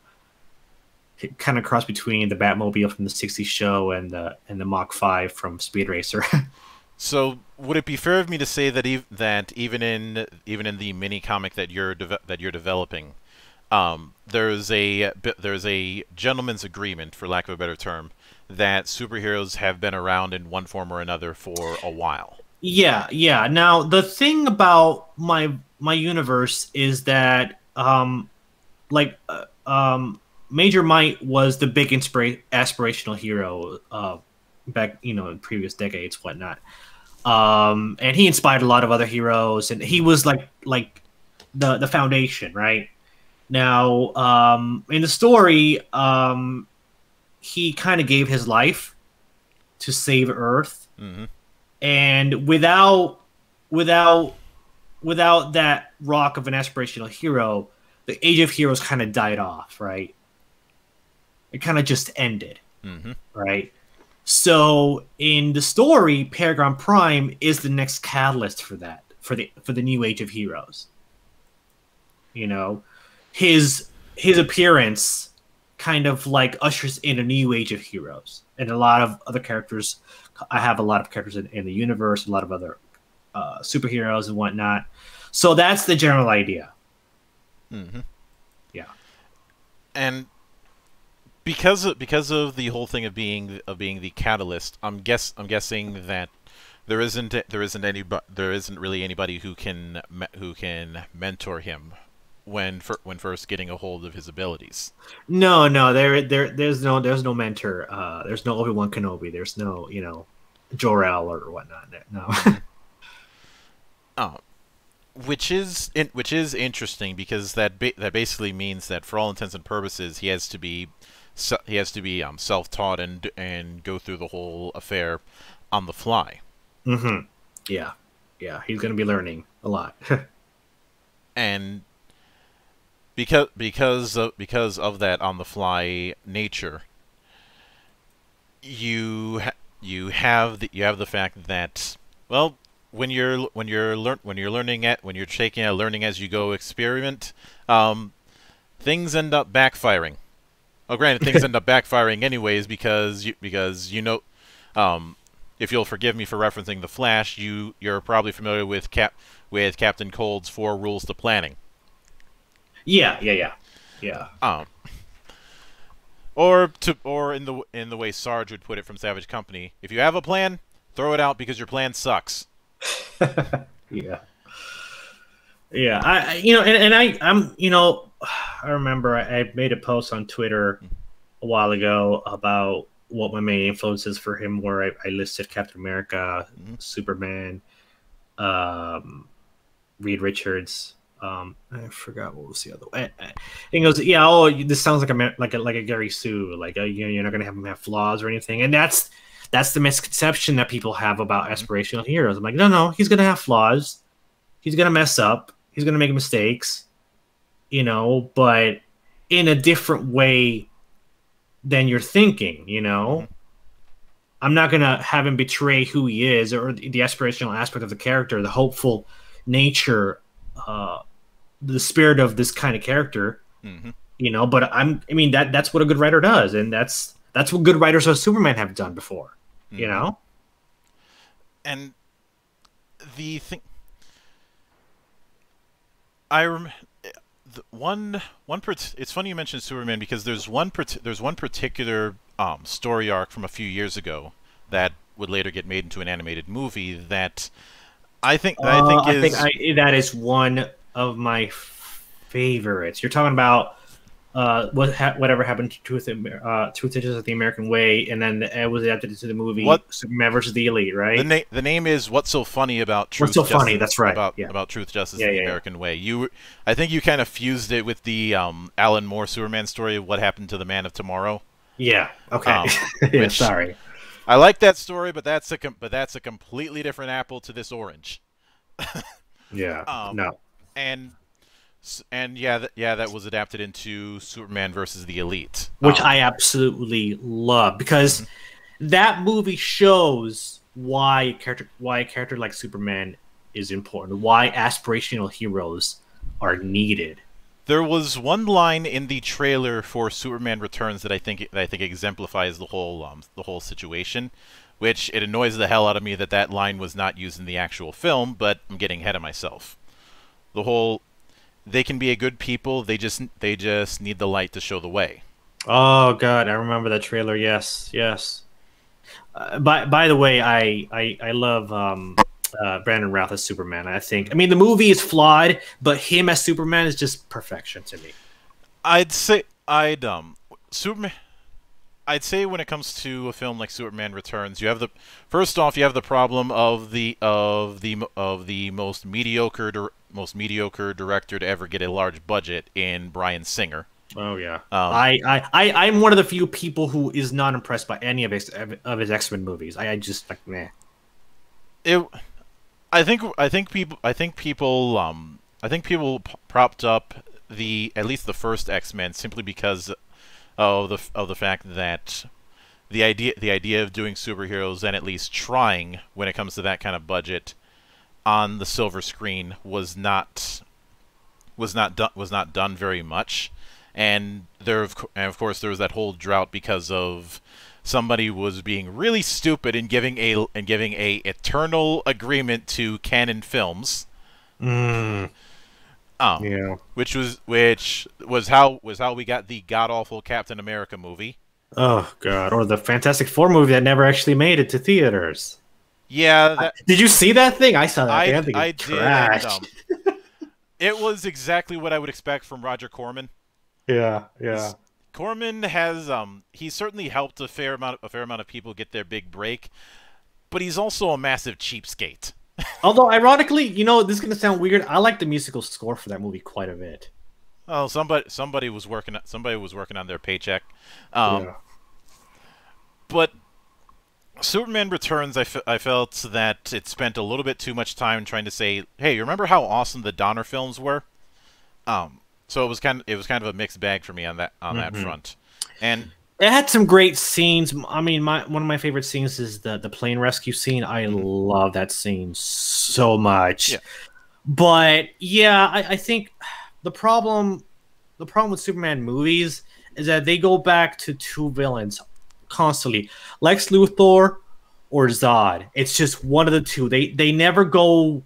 kind of cross between the Batmobile from the sixties show and the and the Mach five from Speed Racer. So, would it be fair of me to say that ev that even in even in the mini comic that you're that you're developing, um, there's a there's a gentleman's agreement, for lack of a better term, that superheroes have been around in one form or another for a while. Yeah, yeah. Now, the thing about my my universe is that, um, like, uh, um, Major Might was the big inspira aspirational hero uh, back, you know, in previous decades, whatnot. Um, and he inspired a lot of other heroes, and he was like like the the foundation, right? Now, um, in the story, um. he kind of gave his life to save Earth, mm-hmm. and without without without that rock of an aspirational hero, the Age of Heroes kind of died off, right? It kind of just ended, mm-hmm. right? So in the story, Paragon Prime is the next catalyst for that, for the for the new Age of Heroes. You know, his his appearance kind of like ushers in a new age of heroes, and a lot of other characters. I have a lot of characters in, in the universe, a lot of other uh, superheroes and whatnot. So that's the general idea. Mm-hmm. Yeah, and because of, because of the whole thing of being of being the catalyst, I'm guess I'm guessing that there isn't there isn't any there isn't really anybody who can who can mentor him when for, when first getting a hold of his abilities. No, no, there there there's no there's no mentor. Uh, there's no Obi-Wan Kenobi. There's no, you know, Jor-El or whatnot. No. Oh, which is in, which is interesting, because that ba that basically means that for all intents and purposes he has to be so, he has to be um, self-taught and and go through the whole affair on the fly. Mm-hmm. Yeah, yeah, he's going to be learning a lot. And Because because of, because of that on the fly nature, you you have the, you have the fact that, well, when you're when you're learn when you're learning at when you're taking a learning as you go experiment, um, things end up backfiring. Oh, granted, things end up backfiring anyways, because you, because you know, um, if you'll forgive me for referencing The Flash, you you're probably familiar with Cap with Captain Cold's four rules to planning. Yeah, yeah, yeah, yeah. Um, or to, or in the in the way Sarge would put it from Savage Company, if you have a plan, throw it out because your plan sucks. Yeah, yeah. I, you know, and, and I, I'm, you know, I remember I made a post on Twitter a while ago about what my main influences for him were. I, I listed Captain America, mm-hmm. Superman, um, Reed Richards. Um, I forgot what was the other one. And he goes, "Yeah, oh, this sounds like a like a like a Gary Sue, like a, you know, you're not gonna have him have flaws or anything." And that's that's the misconception that people have about aspirational heroes. I'm like, no, no, he's going to have flaws. He's going to mess up. He's going to make mistakes, you know, but in a different way than you're thinking, you know. I'm not going to have him betray who he is or the aspirational aspect of the character, the hopeful nature, uh, the spirit of this kind of character, mm-hmm. you know, but I'm, I mean, that that's what a good writer does. And that's, that's what good writers of Superman have done before, mm-hmm. you know? And the thing, I remember, one, one, it's funny you mentioned Superman because there's one, there's one particular um, story arc from a few years ago that would later get made into an animated movie that I think, uh, I think, is, I think I, that is one of my favorites. You're talking about uh, what ha whatever happened to Truth, uh, Truth Ages of the American Way, and then it was adapted to the movie what, Superman versus the Elite, right? The, na the name is What's So Funny About Truth What's So Justice, Funny, that's right. About, yeah. about Truth, Justice, yeah, and the yeah, American yeah. Way. You, I think you kind of fused it with the um, Alan Moore Superman story of What Happened to the Man of Tomorrow. Yeah, okay. Um, yeah, which, sorry. I like that story, but that's a, com but that's a completely different apple to this orange. yeah, um, no. And and yeah, th yeah, that was adapted into Superman versus the Elite, which um, I absolutely love because mm-hmm. that movie shows why a character why a character like Superman is important, why aspirational heroes are needed. There was one line in the trailer for Superman Returns that I think that I think exemplifies the whole um, the whole situation, which it annoys the hell out of me that that line was not used in the actual film, but I'm getting ahead of myself. The whole, they can be a good people. They just they just need the light to show the way. Oh God, I remember that trailer. Yes, yes. Uh, by by the way, I I, I love um, uh, Brandon Routh as Superman. I think I mean the movie is flawed, but him as Superman is just perfection to me. I'd say I'd um Superman. I'd say when it comes to a film like Superman Returns, you have the first off you have the problem of the of the of the most mediocre director. most mediocre director to ever get a large budget in Bryan Singer. Oh yeah. Um, I, I, I, I'm one of the few people who is not impressed by any of his, of his X-Men movies. I, I just like, meh. It, I think, I think people, I think people, um, I think people propped up the, at least the first X-Men simply because of the, of the fact that the idea, the idea of doing superheroes and at least trying when it comes to that kind of budget on the silver screen was not was not done was not done very much, and there of, and of course there was that whole drought because of somebody was being really stupid and giving a and giving a eternal agreement to Canon Films, mm. um, yeah, which was which was how was how we got the god awful Captain America movie. Oh God, or the Fantastic Four movie that never actually made it to theaters. Yeah. That, did you see that thing? I saw that I, damn thing. I did. And, um, it was exactly what I would expect from Roger Corman. Yeah, yeah. Corman has um he certainly helped a fair amount a fair amount of people get their big break, but he's also a massive cheapskate. Although ironically, you know, this is gonna sound weird. I like the musical score for that movie quite a bit. Oh, somebody somebody was working somebody was working on their paycheck. Um yeah. But Superman Returns, I, f I felt that it spent a little bit too much time trying to say, "Hey, remember how awesome the Donner films were?" Um, so it was kind of it was kind of a mixed bag for me on that on mm-hmm. that front. And it had some great scenes. I mean, my one of my favorite scenes is the the plane rescue scene. I mm-hmm. love that scene so much. Yeah. But yeah, I, I think the problem the problem with Superman movies is that they go back to two villains constantly, Lex Luthor or Zod. It's just one of the two. They they never go,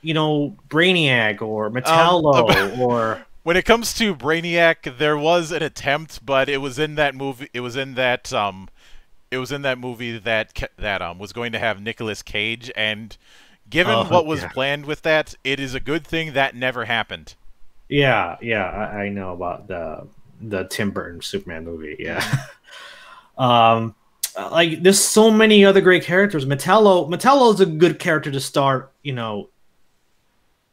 you know, Brainiac or Metallo um, or. When it comes to Brainiac, there was an attempt, but it was in that movie. It was in that um, it was in that movie that that um was going to have Nicolas Cage, and given uh, what was yeah. planned with that, it is a good thing that never happened. Yeah, yeah, I, I know about the the Tim Burton Superman movie. Yeah. Um, like there's so many other great characters. Metallo, Metallo is a good character to start, you know,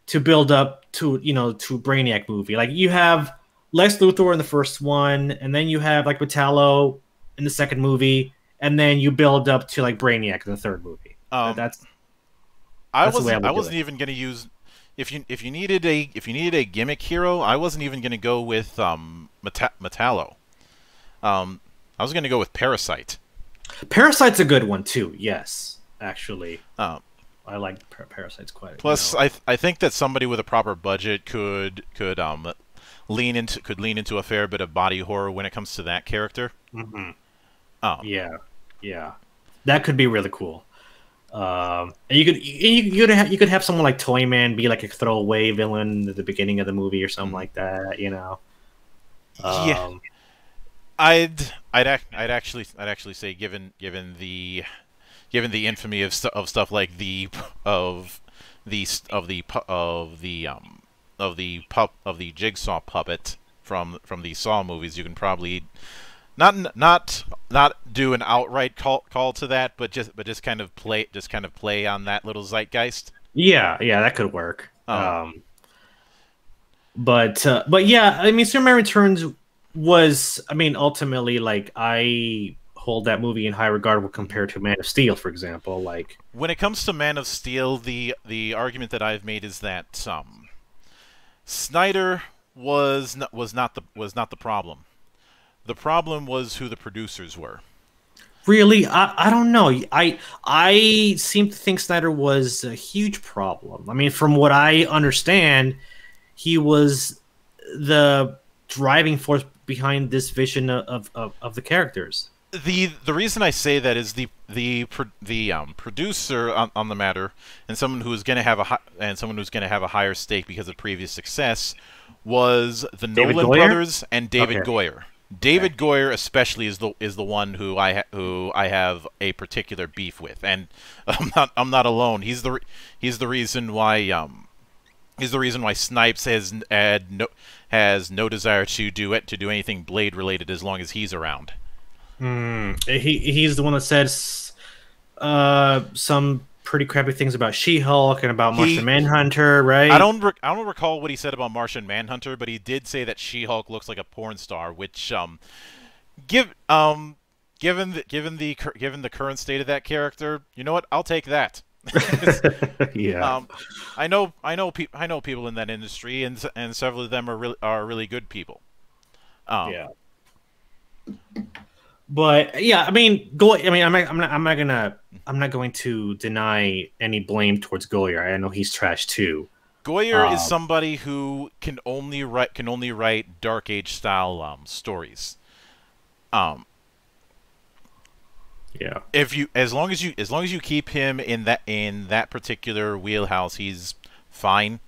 to build up to, you know, to Brainiac movie. Like you have Lex Luthor in the first one, and then you have like Metallo in the second movie, and then you build up to like Brainiac in the third movie. Um, that's I that's wasn't I, I wasn't even gonna use if you if you needed a if you needed a gimmick hero. I wasn't even gonna go with um Meta Metallo. Um, I was gonna go with Parasite. Parasite's a good one too. Yes, actually. Um, I like par Parasites quite. Plus, you know. I th I think that somebody with a proper budget could could um lean into could lean into a fair bit of body horror when it comes to that character. Mm-hmm. Um, yeah, yeah, that could be really cool. Um, and you could you, you could have, you could have someone like Toyman be like a throwaway villain at the beginning of the movie or something like that. You know. Um, yeah. I'd I'd act, I'd actually I'd actually say given given the given the infamy of stu of stuff like the of the of the of the um of the pup of the Jigsaw puppet from from the Saw movies, you can probably not not not do an outright call call to that, but just but just kind of play just kind of play on that little zeitgeist. Yeah, yeah, that could work. Um, um but uh, but yeah, I mean, Superman Returns was, I mean, ultimately, like, I hold that movie in high regard when compared to Man of Steel, for example. Like, when it comes to Man of Steel, the the argument that I've made is that um, Snyder was not, was not the was not the problem. The problem was who the producers were. Really, I I don't know. I I seem to think Snyder was a huge problem. I mean, from what I understand, he was the driving force behind this vision of, of of the characters. The the reason I say that is the the the um, producer on, on the matter, and someone who is going to have a high, and someone who's going to have a higher stake because of previous success, was the David Nolan Goyer? brothers and David okay. Goyer. David okay. Goyer especially is the is the one who I ha who I have a particular beef with, and I'm not I'm not alone. He's the re he's the reason why um he's the reason why Snipes has had no. has no desire to do it to do anything Blade related as long as he's around. Mm, he he's the one that says uh, some pretty crappy things about She-Hulk and about Martian he, Manhunter, right? I don't re I don't recall what he said about Martian Manhunter, but he did say that She-Hulk looks like a porn star, which um give um given the, given the given the current state of that character, you know what? I'll take that. yeah, um, I know, I know, pe I know people in that industry, and and several of them are really are really good people. Um, yeah, but yeah, I mean, Go I mean, I'm not, I'm not, I'm not gonna, I'm not going to deny any blame towards Goyer. I know he's trash too. Goyer um, is somebody who can only write can only write Dark Age style um, stories. Um. Yeah. If you as long as you as long as you keep him in that in that particular wheelhouse, he's fine.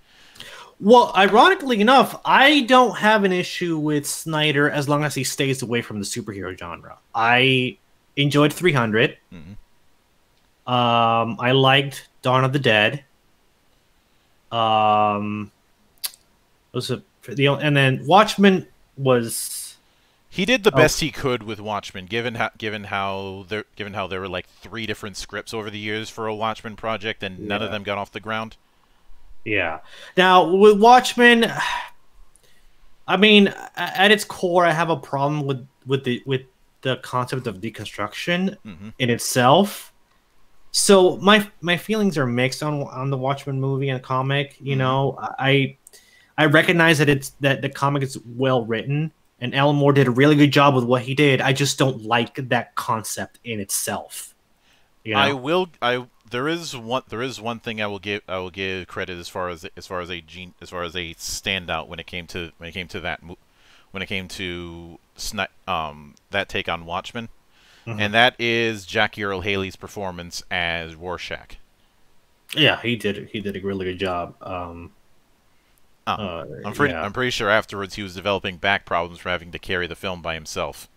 Well, ironically enough, I don't have an issue with Snyder as long as he stays away from the superhero genre. I enjoyed three hundred. Mm-hmm. Um I liked Dawn of the Dead. Um was a, the and then Watchmen was He did the best oh. he could with Watchmen, given how given how there given how there were like three different scripts over the years for a Watchmen project, and yeah. none of them got off the ground. Yeah. Now with Watchmen, I mean, at its core, I have a problem with with the with the concept of deconstruction mm-hmm. in itself. So my my feelings are mixed on on the Watchmen movie and comic. You mm-hmm. know, I I recognize that it's that the comic is well written. And Alan Moore did a really good job with what he did. I just don't like that concept in itself. You know? I will. I there is one. There is one thing I will give. I will give credit as far as as far as a gene as far as a standout when it came to when it came to that when it came to um that take on Watchmen, mm-hmm. and that is Jackie Earle Haley's performance as Rorschach. Yeah, he did. He did a really good job. Um, Um, uh, I'm pretty. Yeah. I'm pretty sure afterwards he was developing back problems from having to carry the film by himself.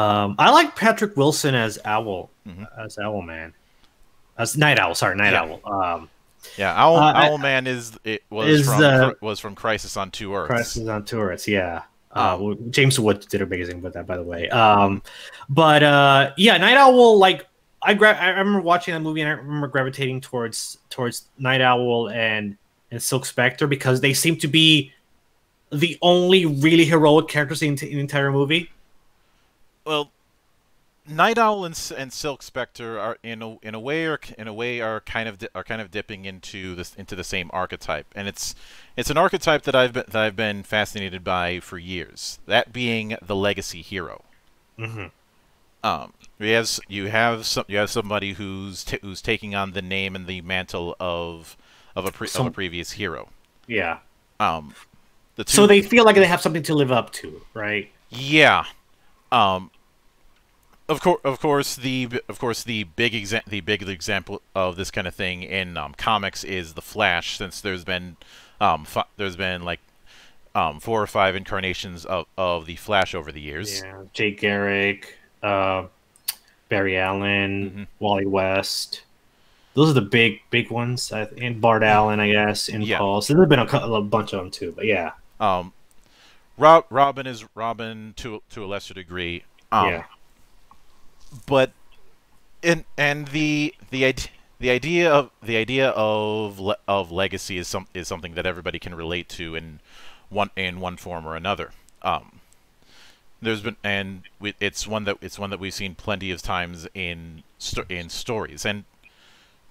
um, I like Patrick Wilson as Owl, mm-hmm. as Owl Man, as Night Owl. Sorry, Night yeah. Owl. Um, yeah, Owl uh, Owl Man is it was is, from uh, was from Crisis on Two Earths. Crisis on Two Earths. Yeah. Uh, well, James Woods did amazing with that, by the way. Um, but uh, yeah, Night Owl like. I gra I remember watching that movie and I remember gravitating towards towards Night Owl and. and Silk Spectre because they seem to be the only really heroic characters in, in the entire movie. Well, Night Owl and, and Silk Spectre are in a in a way are in a way are kind of are kind of dipping into this into the same archetype, and it's it's an archetype that I've been, that I've been fascinated by for years. That being the legacy hero. Mm-hmm. Um, you have you have some you have somebody who's t who's taking on the name and the mantle of of a pre some, of a previous hero. Yeah. Um, the two, so they feel like they have something to live up to, right? Yeah. Um. Of course, of course, the of course the big exa the big example of this kind of thing in um, comics is the Flash. Since there's been, um, f there's been like, um, four or five incarnations of of the Flash over the years. Yeah, Jake Garrick, uh, Barry Allen, mm-hmm. Wally West. Those are the big big ones, I th and Bart Allen, I guess, and yeah. Paul. So there's been a, a bunch of them too, but yeah. Um, Rob Robin is Robin to to a lesser degree. Um, yeah. But and and the the the idea of the idea of le of legacy is some is something that everybody can relate to in one in one form or another. Um, there's been and we, it's one that it's one that we've seen plenty of times in sto in stories. And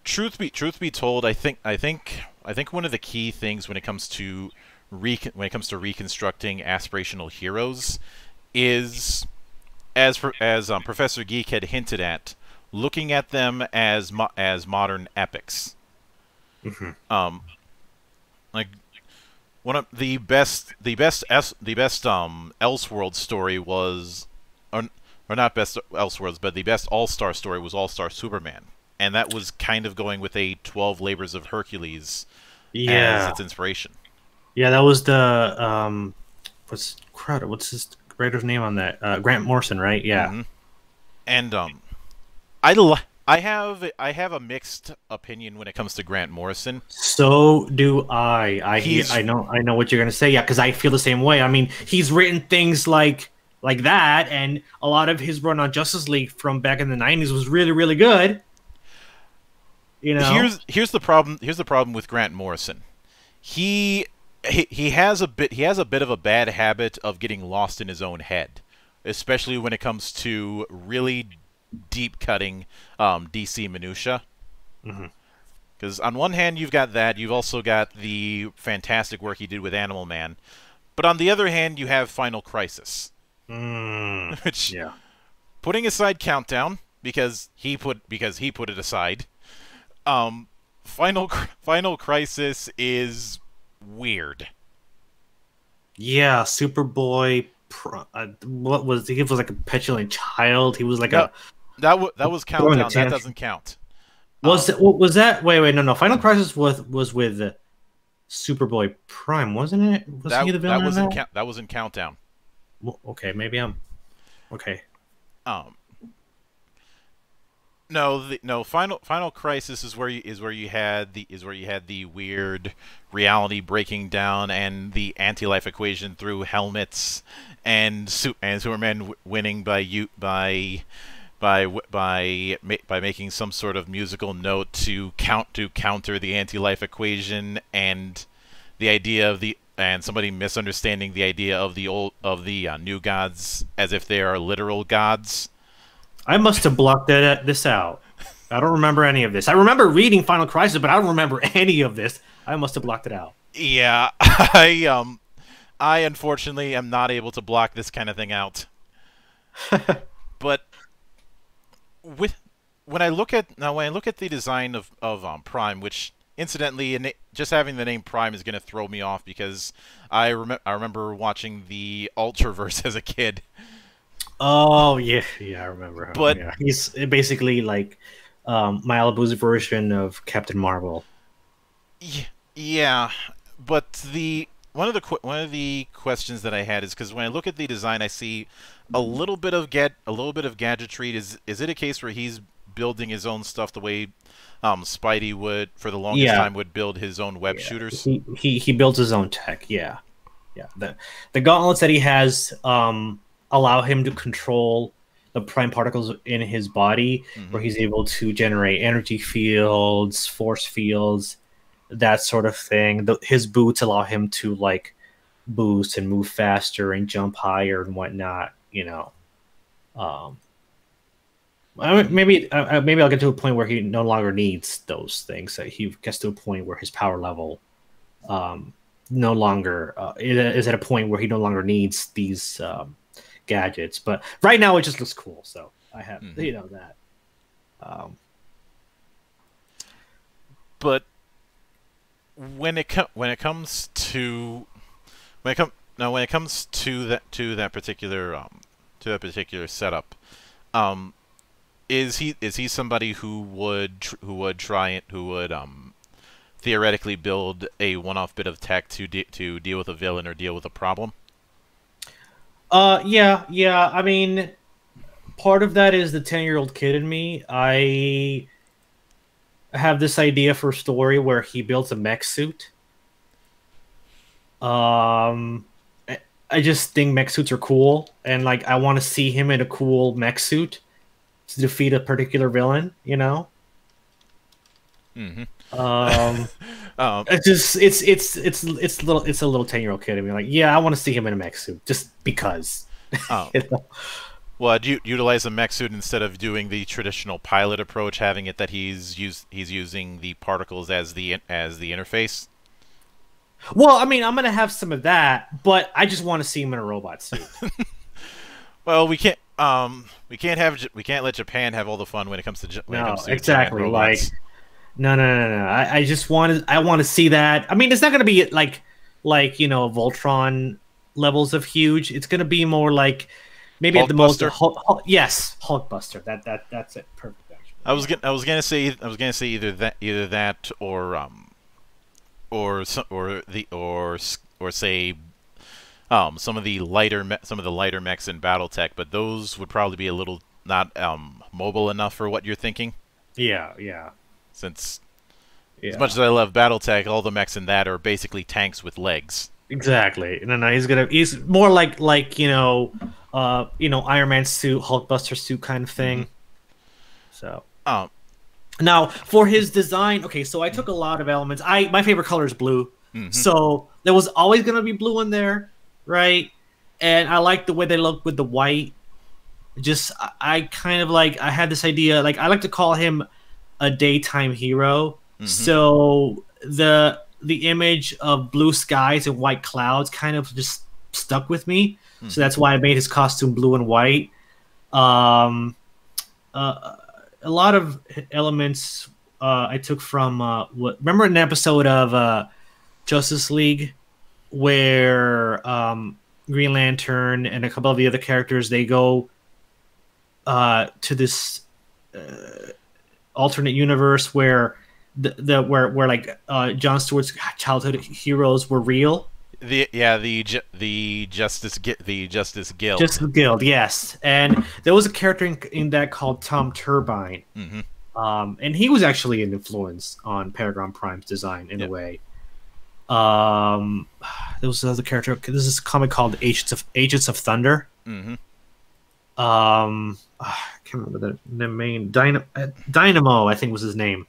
truth be truth be told, I think I think I think one of the key things when it comes to re when it comes to reconstructing aspirational heroes is, as for, as um, Professor Geek had hinted at, looking at them as mo as modern epics. Mm-hmm. Um, like one of the best the best S the best um Elseworlds story was, or, or not best Elseworlds, but the best All-Star story was All-Star Superman, and that was kind of going with a twelve Labors of Hercules yeah. as its inspiration. Yeah, that was the um what's Crowder? What's his writer's name on that? Uh, Grant Morrison, right? Yeah. Mm-hmm. And um, I li I have I have a mixed opinion when it comes to Grant Morrison. So do I. I he's... I know I know what you're gonna say. Yeah, because I feel the same way. I mean, he's written things like like that, and a lot of his run on Justice League from back in the nineties was really really good. You know, here's here's the problem. Here's the problem with Grant Morrison. He. He, he has a bit he has a bit of a bad habit of getting lost in his own head, especially when it comes to really deep cutting um, D C minutia. Because mm-hmm. on one hand you've got that, you've also got the fantastic work he did with Animal Man, but on the other hand you have Final Crisis, mm, which yeah. putting aside Countdown because he put because he put it aside, um, Final Final Crisis is weird. Yeah, Superboy. Pro, uh, what was he? Was like a petulant child. He was like no, a that. Was, that was Countdown. That doesn't count. Was um, it, was that? Wait, wait, no, no. Final Crisis was was with Superboy Prime, wasn't it? Was that, he the villain? That was in that? that was in Countdown. Well, okay, maybe I'm okay. Um. No, the, no. Final Final Crisis is where you is where you had the is where you had the weird reality breaking down and the anti-life equation through helmets and and Superman w winning by you by by by ma by making some sort of musical note to count to counter the anti-life equation and the idea of the and somebody misunderstanding the idea of the old of the uh, new gods as if they are literal gods. I must have blocked that, this out. I don't remember any of this. I remember reading Final Crisis, but I don't remember any of this. I must have blocked it out. Yeah, I um, I unfortunately am not able to block this kind of thing out. But with when I look at now, when I look at the design of of um, Prime, which incidentally, in it, just having the name Prime is going to throw me off because I remember I remember watching the Ultraverse as a kid. Oh yeah, yeah, I remember him. But yeah. He's basically like um, Malibu's version of Captain Marvel. Yeah, yeah, but the one of the one of the questions that I had is because when I look at the design, I see a little bit of get a little bit of gadgetry. Is is it a case where he's building his own stuff the way um, Spidey would for the longest yeah. time would build his own web yeah. shooters? He, he he builds his own tech. Yeah, yeah. The the gauntlets that he has. Um, allow him to control the prime particles in his body, mm-hmm. where he's able to generate energy fields, force fields, that sort of thing. The, his boots allow him to like boost and move faster and jump higher and whatnot, you know. Um, Maybe uh, maybe I'll get to a point where he no longer needs those things. He gets to a point where his power level um, no longer uh, is at a point where he no longer needs these um, gadgets. But right now, it just looks cool. So I have mm-hmm. you know that. Um, but when it com when it comes to when it com no when it comes to that to that particular um, to that particular setup. Um, Is he is he somebody who would tr who would try it who would um theoretically build a one-off bit of tech to de to deal with a villain or deal with a problem? Uh yeah yeah I mean, part of that is the ten-year-old kid in me. I have this idea for a story where he builds a mech suit. Um, I, I just think mech suits are cool, and like I want to see him in a cool mech suit to defeat a particular villain, you know. Mm-hmm. Um, um, it's just it's it's it's it's little it's a little ten-year-old kid. I mean, like, yeah, I want to see him in a mech suit just because. Oh. You know? Well, I'd utilize a mech suit instead of doing the traditional pilot approach, having it that he's use he's using the particles as the as the interface. Well, I mean, I'm gonna have some of that, but I just want to see him in a robot suit. Well, we can't. Um, we can't have we can't let Japan have all the fun when it comes to when no, it comes to exactly like no no no no. I, I just want I want to see that. I mean, it's not going to be like like you know Voltron levels of huge. It's going to be more like maybe Hulk at the Buster. most Hulk, Hulk, yes Hulkbuster. That that that's it. Perfect. Actually. I was gonna, I was gonna say I was gonna say either that either that or um or or the or or say. Um, some of the lighter, me some of the lighter mechs in BattleTech, but those would probably be a little not um, mobile enough for what you're thinking. Yeah, yeah. Since yeah. as much as I love BattleTech, all the mechs in that are basically tanks with legs. Exactly. No, no, he's gonna. He's more like like you know, uh, you know, Iron Man suit, Hulkbuster suit kind of thing. Mm-hmm. So. Um. Now for his design, okay. So I took a lot of elements. I my favorite color is blue, mm-hmm. so there was always gonna be blue in there. Right, and I like the way they look with the white. Just I, I kind of like I had this idea like I like to call him a daytime hero. Mm-hmm. So the the image of blue skies and white clouds kind of just stuck with me. Mm-hmm. So that's why I made his costume blue and white. Um, uh, a lot of elements uh, I took from uh, what remember an episode of uh, Justice League. Where um, Green Lantern and a couple of the other characters, they go uh, to this uh, alternate universe where the, the where where like uh, John Stewart's childhood heroes were real. The yeah the the Justice the Justice Guild. Justice Guild, yes. And there was a character in, in that called Tom Turbine, mm-hmm. um, and he was actually an influence on Paragon Prime's design in yep. a way. Um, there was another character. This is a comic called Agents of Agents of Thunder. Mm-hmm. Um, I can't remember the, the main Dynamo. Dynamo, I think, was his name.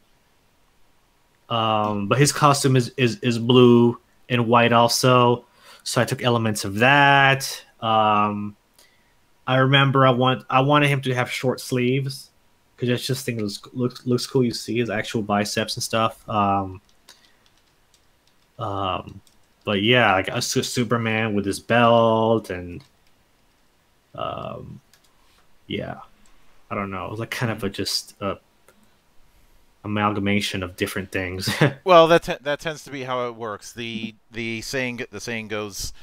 Um, but his costume is is is blue and white also. So I took elements of that. Um, I remember I want I wanted him to have short sleeves because I just think it looks, looks looks cool. You see his actual biceps and stuff. Um. Um, but yeah, like a Superman with his belt and, um, yeah, I don't know. It was like kind of a, just a amalgamation of different things. Well, that, te that tends to be how it works. The, the saying, the saying goes,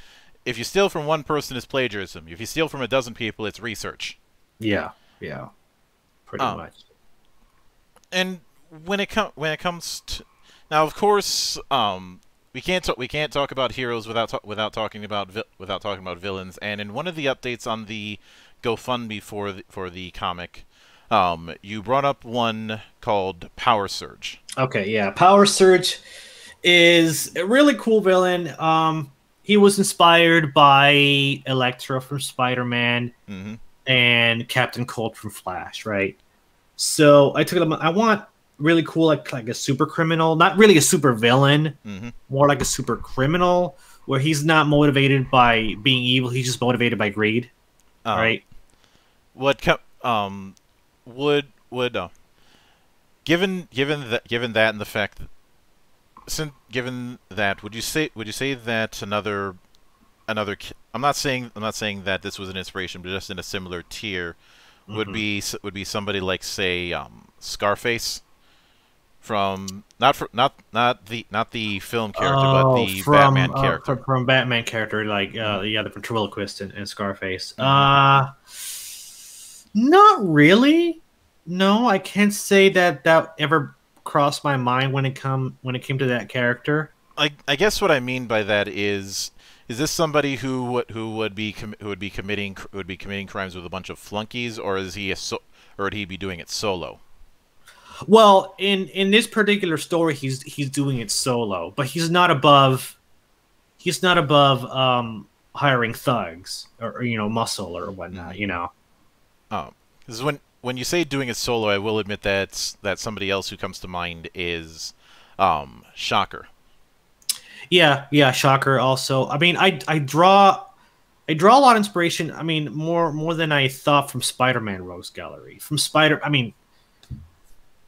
if you steal from one person, it's plagiarism. If you steal from a dozen people, it's research. Yeah. Yeah. Pretty um, much. And when it comes, when it comes to, now, of course, um, We can't talk, we can't talk about heroes without without talking about without talking about villains. And in one of the updates on the GoFundMe for the, for the comic, um, you brought up one called Power Surge. Okay, yeah, Power Surge is a really cool villain. Um, he was inspired by Elektra from Spider-Man mm-hmm. and Captain Cold from Flash, right? So I took it. I want. Really cool, like like a super criminal, not really a super villain, mm-hmm. more like a super criminal, where he's not motivated by being evil; he's just motivated by greed. Um, right? What um, would would no. Given given that given that and the fact that, since given that, would you say would you say that another another I'm not saying I'm not saying that this was an inspiration, but just in a similar tier, would mm-hmm. be would be somebody like, say, um, Scarface from not for, not not the not the film character, oh, but the from, Batman uh, character from, from Batman character, like uh, yeah, the ventriloquist in, in Scarface. Uh, not really. No, I can't say that that ever crossed my mind when it come when it came to that character. I I guess what I mean by that is. Is this somebody who would who would be who would be committing who would be committing crimes with a bunch of flunkies, or is he a so or would he be doing it solo? Well, in in this particular story, he's he's doing it solo, but he's not above he's not above um, hiring thugs or, or you know muscle or whatnot, you know. Um, because when when you say doing it solo, I will admit that that somebody else who comes to mind is um, Shocker. Yeah, yeah, Shocker also. I mean, I I draw I draw a lot of inspiration. I mean, more more than I thought from Spider-Man Rogues Gallery. From Spider I mean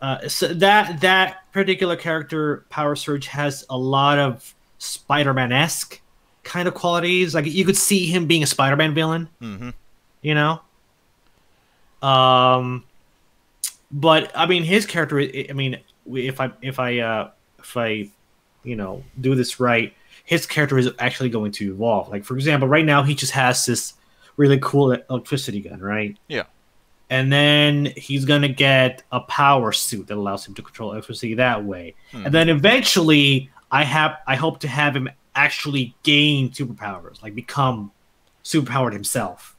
uh so that that particular character, Power Surge, has a lot of Spider-Man-esque kind of qualities. Like, you could see him being a Spider-Man villain. Mm-hmm. You know? Um but I mean, his character, I mean, if I if I uh if I you know, do this right, his character is actually going to evolve. Like, for example, right now he just has this really cool electricity gun, right? Yeah. And then he's going to get a power suit that allows him to control electricity that way. Hmm. And then eventually I have, I hope to have him actually gain superpowers, like become superpowered himself.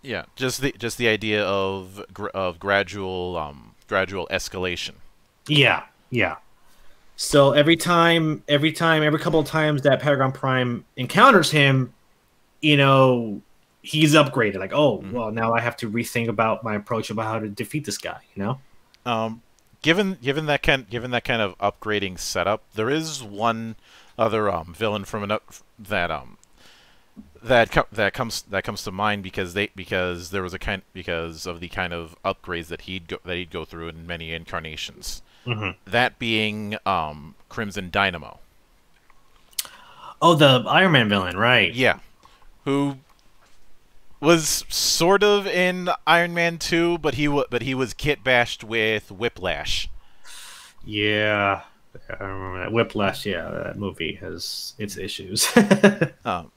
Yeah. Just the, just the idea of, of gradual, um, gradual escalation. Yeah. Yeah. So every time, every time, every couple of times that Paragon Prime encounters him, you know, he's upgraded. Like, oh, mm-hmm. well, now I have to rethink about my approach about how to defeat this guy. You know, um, given given that kind given that kind of upgrading setup, there is one other um, villain from an up that um that com that comes that comes to mind because they because there was a kind because of the kind of upgrades that he'd go, that he'd go through in many incarnations. Mm-hmm. That being um, Crimson Dynamo. Oh, the Iron Man villain, right? Yeah, who was sort of in Iron Man two, but he w but he was kit bashed with Whiplash. Yeah, I remember that Whiplash. Yeah, that movie has its issues. um,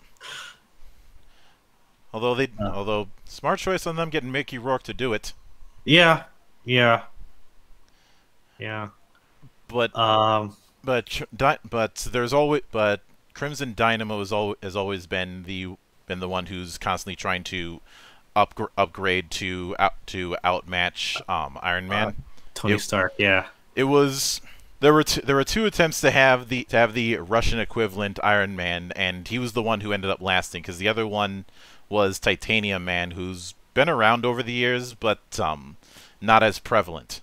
although they, uh, although smart choice on them getting Mickey Rourke to do it. Yeah, yeah. Yeah, but um, but but there's always but Crimson Dynamo has always has always been the been the one who's constantly trying to up upgrade to out to outmatch um, Iron Man, uh, Tony it, Stark. Yeah, it was there were two, there were two attempts to have the to have the Russian equivalent Iron Man, and he was the one who ended up lasting because the other one was Titanium Man, who's been around over the years, but um, not as prevalent.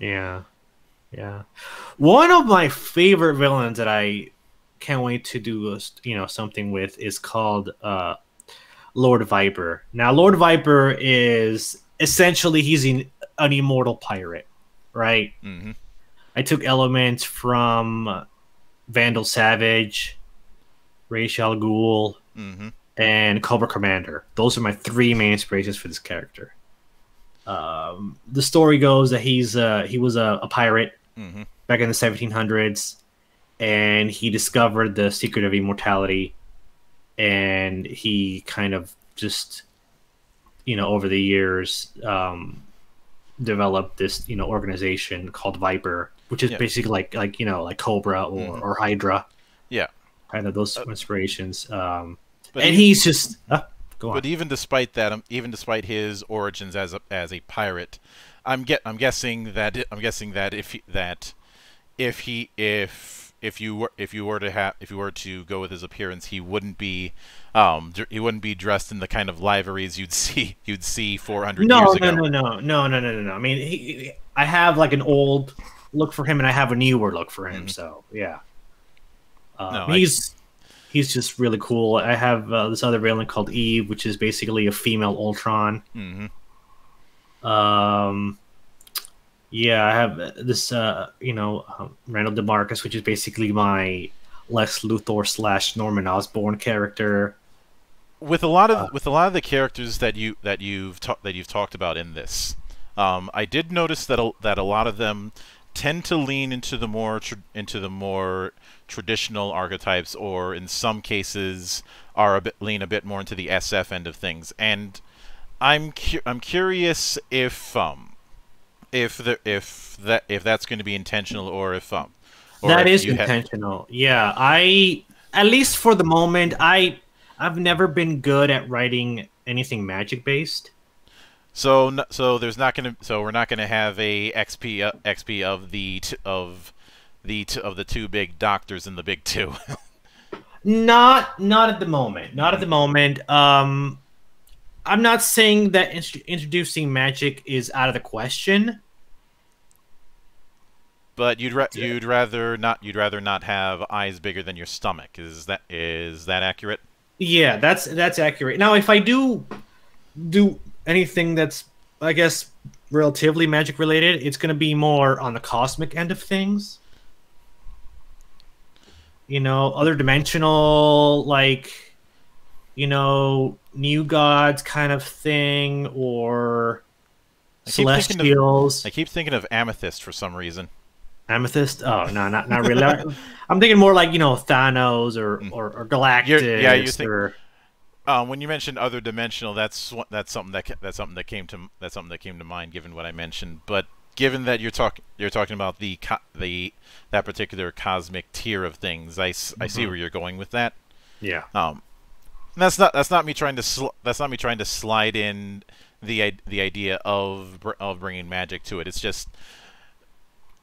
Yeah. Yeah, one of my favorite villains that I can't wait to do a, you know something with is called uh, Lord Viper. Now, Lord Viper is essentially he's an, an immortal pirate, right? Mm-hmm. I took elements from Vandal Savage, Ra's al Ghul, mm-hmm. and Cobra Commander. Those are my three main inspirations for this character. Um, the story goes that he's uh, he was a, a pirate. Mm-hmm. Back in the seventeen hundreds, and he discovered the secret of immortality, and he kind of just, you know, over the years, um, developed this, you know, organization called Viper, which is yeah. basically like, like you know, like Cobra or, mm-hmm. or Hydra. Yeah, kind of those uh, inspirations. Um, but and even, he's just, uh, go on. But even despite that, um, even despite his origins as a as a pirate. I'm get. I'm guessing that. I'm guessing that if he, that, if he, if if you were if you were to have if you were to go with his appearance, he wouldn't be, um, he wouldn't be dressed in the kind of liveries you'd see you'd see four hundred no, years no, ago. No, no, no, no, no, no, no, no. I mean, he, I have like an old look for him, and I have a newer look for him. Mm-hmm. So yeah, uh, no, he's I... he's just really cool. I have uh, this other villain called Eve, which is basically a female Ultron. Mm-hmm. Um, Yeah, I have this, uh, you know, um, Randall DeMarcus, which is basically my Lex Luthor slash Norman Osborn character. With a lot of uh, with a lot of the characters that you that you've that you've talked about in this, um, I did notice that a, that a lot of them tend to lean into the more tra into the more traditional archetypes, or in some cases are a bit lean a bit more into the S F end of things. And I'm cu I'm curious if um if the if that if that's going to be intentional, or if um or that if is intentional. Yeah, I at least for the moment I. I've never been good at writing anything magic based. So, so there's not gonna, so we're not gonna have a X P uh, X P of the t of the t of the two big doctors in the big two. not, not at the moment. Not at the moment. Um, I'm not saying that int introducing magic is out of the question. But you'd ra yeah. you'd rather not you'd rather not have eyes bigger than your stomach. Is that is that accurate? Yeah, that's that's accurate. Now, if I do do anything that's, I guess, relatively magic related, it's going to be more on the cosmic end of things. You know, other dimensional, like, you know, new gods kind of thing, or I celestials. Keep of, I keep thinking of Amethyst for some reason. Amethyst? Oh no, not not really. I'm thinking more like, you know, Thanos or or, or Galactus. You're, yeah, you think. Or... Um, when you mentioned other dimensional, that's that's something that that's something that came to that's something that came to mind given what I mentioned. But given that you're talking you're talking about the co the that particular cosmic tier of things, I, mm-hmm. I see where you're going with that. Yeah. Um, that's not that's not me trying to sl that's not me trying to slide in the the idea of of bringing magic to it. It's just.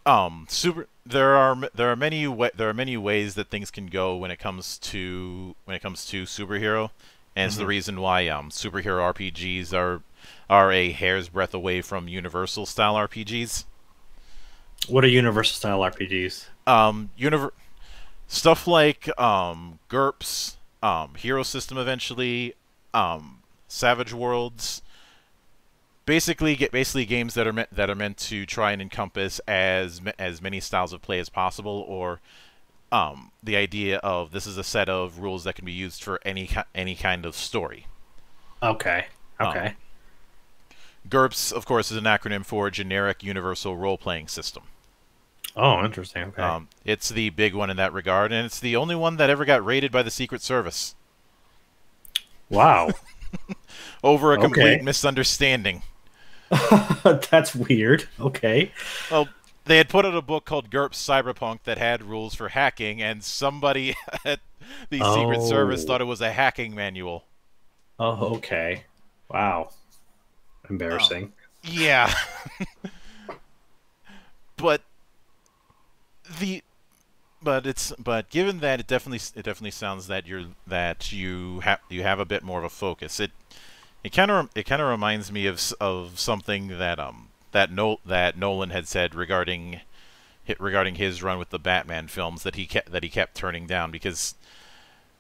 Um, super. There are there are many there are many ways that things can go when it comes to when it comes to superhero, and mm-hmm. it's the reason why um superhero R P Gs are are a hair's breadth away from Universal style R P Gs. What are Universal style R P Gs? Um, univer stuff like um GURPS, um Hero System eventually, um Savage Worlds. Basically, get basically games that are meant that are meant to try and encompass as as many styles of play as possible, or um, the idea of this is a set of rules that can be used for any any kind of story. Okay. Okay. Um, GURPS, of course, is an acronym for Generic Universal Role Playing System. Oh, interesting. Okay. Um, it's the big one in that regard, and it's the only one that ever got raided by the Secret Service. Wow. Over a complete okay. misunderstanding. That's weird. Okay. Well, they had put out a book called GURPS Cyberpunk that had rules for hacking, and somebody at the oh. Secret Service thought it was a hacking manual. Oh, okay. Wow. Embarrassing. Um, yeah. but the but it's but given that it definitely it definitely sounds that you're that you have you have a bit more of a focus. It It kind of it kind of reminds me of of something that um that no that Nolan had said regarding regarding his run with the Batman films that he kept that he kept turning down, because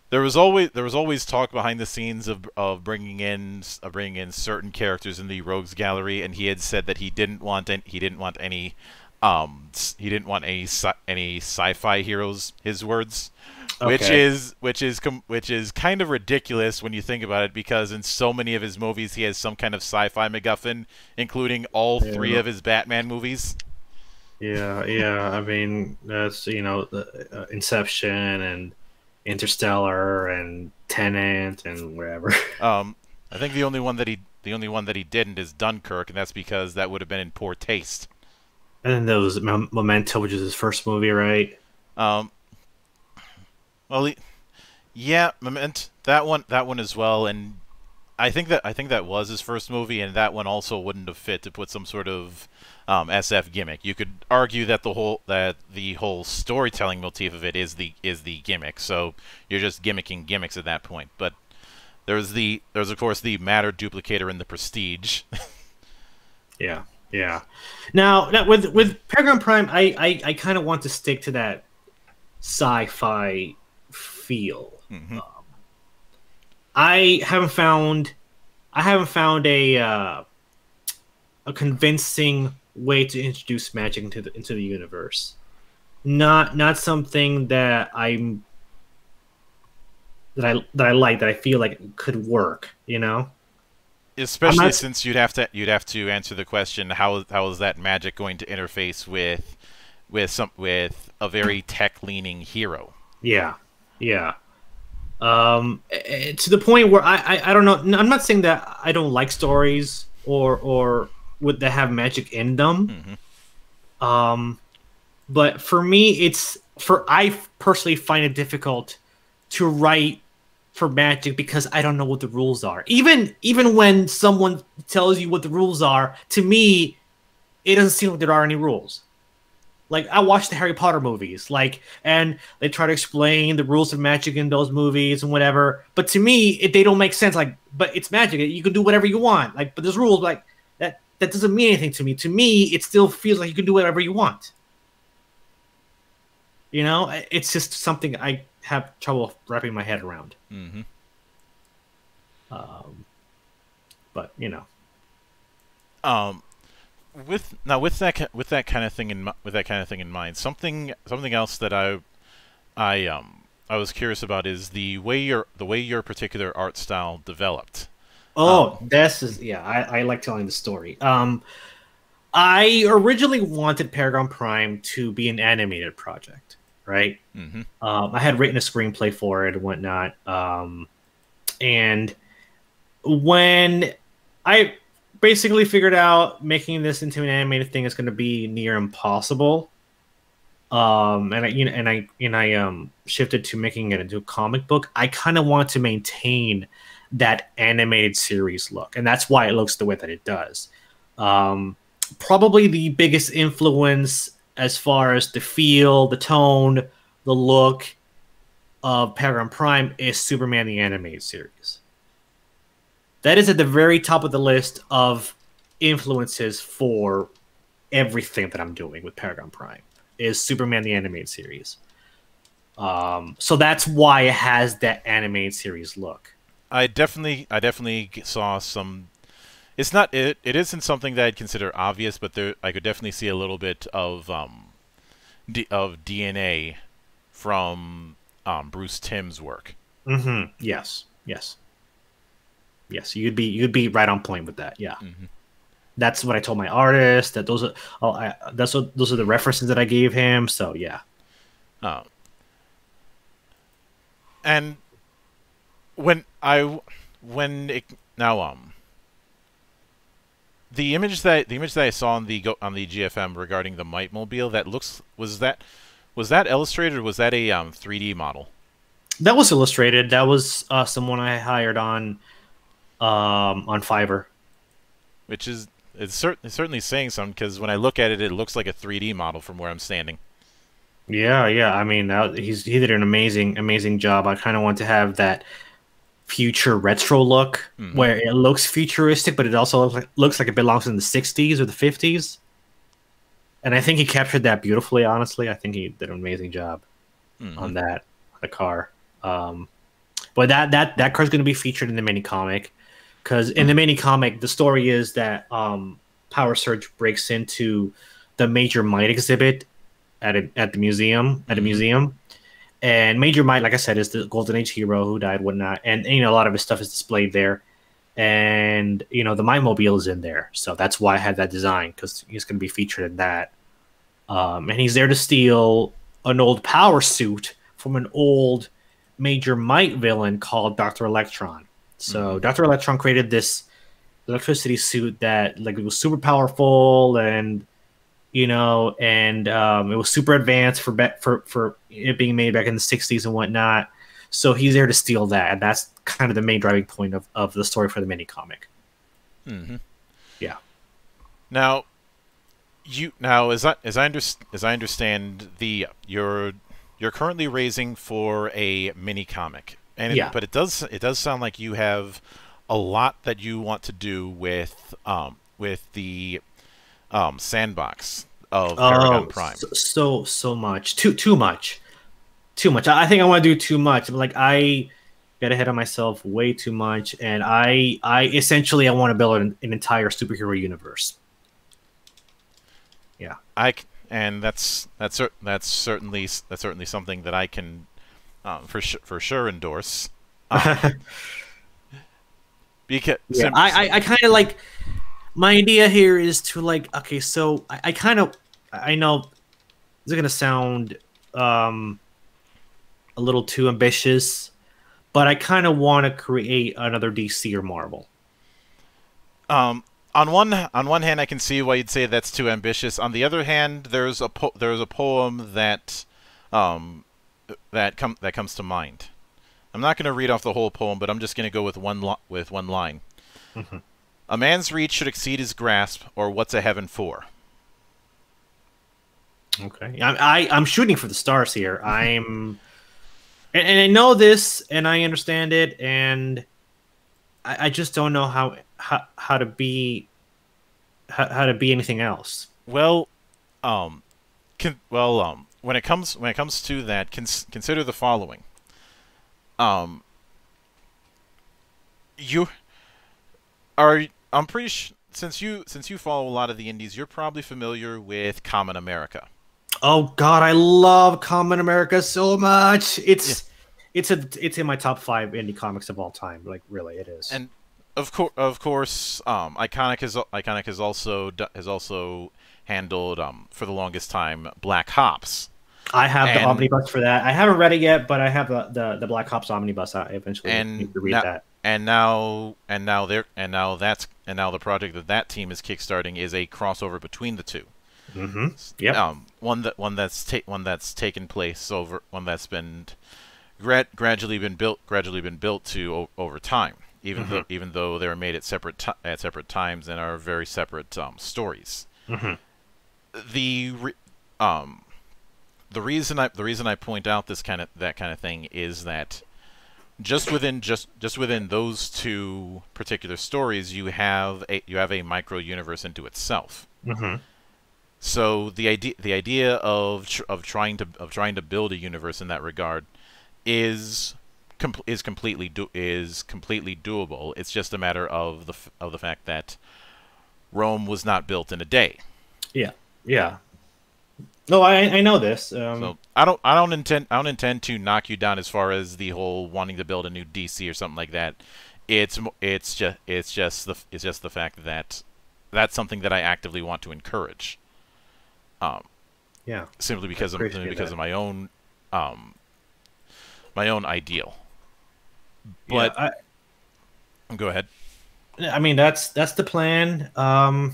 there was always there was always talk behind the scenes of of bringing in of bringing in certain characters in the Rogues Gallery, and he had said that he didn't want any, he didn't want any um he didn't want any sci any sci-fi heroes, his words. Okay. Which is which is which is kind of ridiculous when you think about it, because in so many of his movies he has some kind of sci-fi MacGuffin, including all yeah. three of his Batman movies. Yeah, yeah. I mean, that's you know, uh, Inception and Interstellar and Tenet and whatever. Um, I think the only one that he the only one that he didn't is Dunkirk, and that's because that would have been in poor taste. And then there was Memento, which is his first movie, right? Um. Well, yeah, that one, that one as well, and I think that I think that was his first movie, and that one also wouldn't have fit to put some sort of um, S F gimmick. You could argue that the whole that the whole storytelling motif of it is the is the gimmick. So you're just gimmicking gimmicks at that point. But there's the there's of course the matter duplicator in The Prestige. yeah, yeah. Now, now with with Peregrine Prime, I I, I kind of want to stick to that sci-fi feel. Mm-hmm. um, I haven't found I haven't found a uh, a convincing way to introduce magic into the into the universe. Not not something that I'm that I that I like that I feel like could work, you know? Especially not, since you'd have to you'd have to answer the question, how how is that magic going to interface with with some with a very tech leaning hero? Yeah. Yeah. Um to the point where I, I I don't know, I'm not saying that I don't like stories or or would they have magic in them. Mm-hmm. Um but for me it's for I personally find it difficult to write for magic because I don't know what the rules are. Even even when someone tells you what the rules are, to me it doesn't seem like there are any rules. Like, I watched the Harry Potter movies, like, and they try to explain the rules of magic in those movies and whatever. But to me, it, they don't make sense. Like, but it's magic. You can do whatever you want. Like, but there's rules. Like, that that doesn't mean anything to me. To me, it still feels like you can do whatever you want. You know? It's just something I have trouble wrapping my head around. Mm-hmm. Um, but, you know. Um... With now, with that with that kind of thing in with that kind of thing in mind, something something else that I, I um I was curious about is the way your the way your particular art style developed. Oh, um, this is yeah. I, I like telling the story. Um, I originally wanted Paragon Prime to be an animated project, right? Mm-hmm. Um, I had written a screenplay for it and whatnot. Um, and when I basically figured out making this into an animated thing is going to be near impossible. Um, and I, you know, and I, and I um, shifted to making it into a comic book. I kind of want to maintain that animated series look, and that's why it looks the way that it does. Um, probably the biggest influence as far as the feel, the tone, the look of Paragon Prime is Superman the Animated Series. That is at the very top of the list of influences for everything that I'm doing with Paragon Prime is Superman the Animated Series. Um, so that's why it has that animated series look. I definitely, I definitely saw some. It's not it. It isn't something that I'd consider obvious, but there, I could definitely see a little bit of um, D, of D N A from um, Bruce Timm's work. Mm-hmm. Yes. Yes. Yes, you'd be you'd be right on point with that. Yeah, mm-hmm. That's what I told my artist. That those are oh, I, that's what those are the references that I gave him. So yeah. Um, and when I when it now um the image that the image that I saw on the on the G F M regarding the Mightmobile, that looks was that was that illustrated or was that a um three D model? That was illustrated. That was uh, someone I hired on. Um, on Fiverr, which is it's certainly certainly saying something because when I look at it, it looks like a three D model from where I'm standing. Yeah, yeah. I mean, that, he's he did an amazing, amazing job. I kind of want to have that future retro look mm-hmm. where it looks futuristic, but it also looks like, looks like it belongs in the sixties or the fifties. And I think he captured that beautifully. Honestly, I think he did an amazing job mm-hmm. on that the car. Um, but that that that car is going to be featured in the mini comic. Because in the mini comic, the story is that um, Power Surge breaks into the Major Might exhibit at a, at the museum at a museum, and Major Might, like I said, is the Golden Age hero who died, whatnot, and, and you know a lot of his stuff is displayed there, and you know the Mightmobile is in there, so that's why I had that design because he's going to be featured in that, um, and he's there to steal an old power suit from an old Major Might villain called Doctor Electron. So Doctor Electron created this electricity suit that like it was super powerful and you know and um, it was super advanced for for for it being made back in the sixties and whatnot. So he's there to steal that, and that's kind of the main driving point of of the story for the mini comic. Mm-hmm. Yeah. Now, you now as I as I under, as I understand the you're you're currently raising for a mini comic. And it, yeah. But it does it does sound like you have a lot that you want to do with um with the um sandbox of Paragon oh, Prime. So, so so much too too much too much. I think I want to do too much. Like I got ahead of myself way too much, and I I essentially I want to build an, an entire superhero universe. Yeah, I c and that's that's that's certainly that's certainly something that I can um, for sure for sure endorse. Um, because yeah, I I, I kind of like my idea here is to like okay, so I, I kind of I know this is gonna sound um a little too ambitious, but I kind of want to create another D C or Marvel. Um. On one on one hand, I can see why you'd say that's too ambitious. On the other hand, there's a po there's a poem that um, that com that comes to mind. I'm not going to read off the whole poem, but I'm just going to go with one lo with one line. Mm-hmm. A man's reach should exceed his grasp, or what's a heaven for? Okay, I'm I, I'm shooting for the stars here. I'm and, and I know this, and I understand it, and I, I just don't know how. How, how to be how, how to be anything else. Well, um, can, well, um, when it comes when it comes to that, cons consider the following. Um, you are I'm pretty sh since you since you follow a lot of the indies, you're probably familiar with Common America. Oh God, I love Common America so much. It's yeah. it's a it's in my top five indie comics of all time. Like really, it is. And Of course, of course, um, Iconic has Iconic has also has also handled um, for the longest time Black Hops. I have and, the omnibus for that. I haven't read it yet, but I have the the, the Black Hops omnibus. I eventually and need to read now, that. And now and now there and now that's and now the project that that team is kickstarting is a crossover between the two. Mm-hmm. Yep. Um, one that one that's ta one that's taken place over one that's been gra gradually been built gradually been built to o over time. Even mm-hmm. though even though they were made at separate t at separate times and are very separate um, stories, mm-hmm. the re um the reason I the reason I point out this kind of that kind of thing is that just within just just within those two particular stories you have a you have a micro universe into itself. Mm-hmm. So the idea the idea of tr of trying to of trying to build a universe in that regard is. Com is completely do is completely doable. It's just a matter of the f of the fact that Rome was not built in a day. Yeah, yeah. No, I I know this. Um, so I don't I don't intend I don't intend to knock you down as far as the whole wanting to build a new D C or something like that. It's it's just it's just the it's just the fact that that's something that I actively want to encourage. Um, yeah. Simply because of, simply because that. of my own um my own ideal. But yeah, I, go ahead. I mean, that's that's the plan. Um,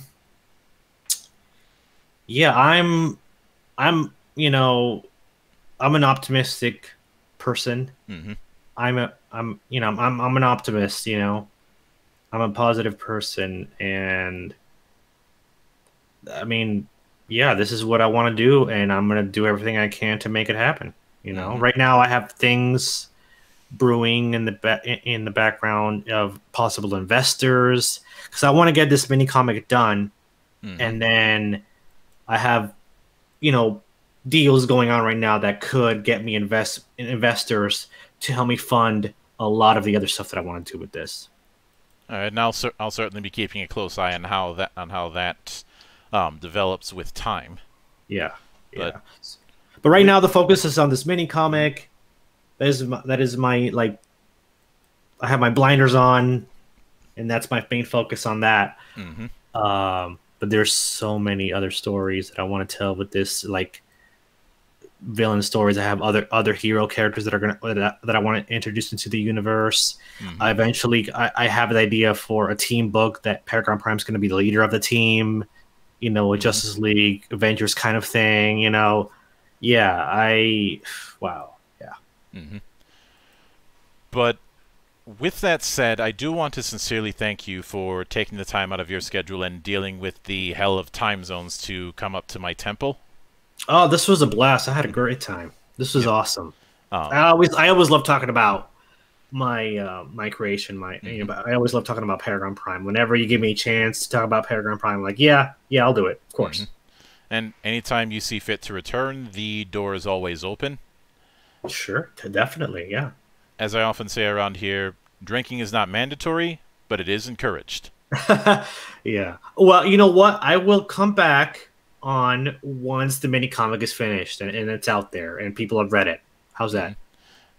yeah, I'm, I'm, you know, I'm an optimistic person. Mm-hmm. I'm a, I'm, you know, I'm, I'm an optimist. You know, I'm a positive person, and I mean, yeah, this is what I want to do, and I'm gonna do everything I can to make it happen. You know, mm-hmm. Right now I have things brewing in the ba in the background of possible investors because I want to get this mini comic done, mm-hmm. and then I have, you know, deals going on right now that could get me invest investors to help me fund a lot of the other stuff that I want to do with this. All right, and I'll cer I'll certainly be keeping a close eye on how that on how that um, develops with time. Yeah, but yeah. But right now the focus is on this mini comic. That is my, that is my like. I have my blinders on, and that's my main focus on that. Mm-hmm. Um, but there's so many other stories that I want to tell with this, like villain stories. I have other other hero characters that are gonna that, that I want to introduce into the universe. Mm-hmm. I eventually, I, I have an idea for a team book that Paragon Prime's going to be the leader of the team. You know, a mm-hmm. Justice League, Avengers kind of thing. You know. Yeah, I... Wow, yeah. Mm-hmm. But with that said, I do want to sincerely thank you for taking the time out of your schedule and dealing with the hell of time zones to come up to my temple. Oh, this was a blast. I had a great time. This was yeah. awesome. Um, I always I always love talking about my uh, my creation. My mm-hmm. you know, I always love talking about Paragon Prime. Whenever you give me a chance to talk about Paragon Prime, I'm like, yeah, yeah, I'll do it. Of course. Mm-hmm. And anytime you see fit to return, the door is always open. Sure, definitely, yeah. As I often say around here, drinking is not mandatory, but it is encouraged. Yeah. Well, you know what? I will come back on once the mini comic is finished and, and it's out there and people have read it. How's that?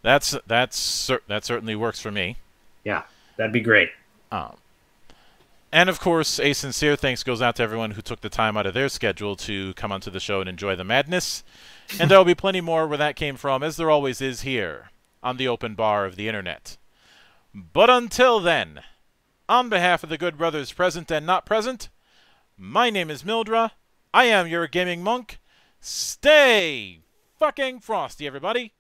That's that's that certainly works for me. Yeah, that'd be great. Um, and of course, a sincere thanks goes out to everyone who took the time out of their schedule to come onto the show and enjoy the madness. And there will be plenty more where that came from, as there always is here on the open bar of the internet. But until then, on behalf of the good brothers present and not present, my name is Mildra. I am your gaming monk. Stay fucking frosty, everybody.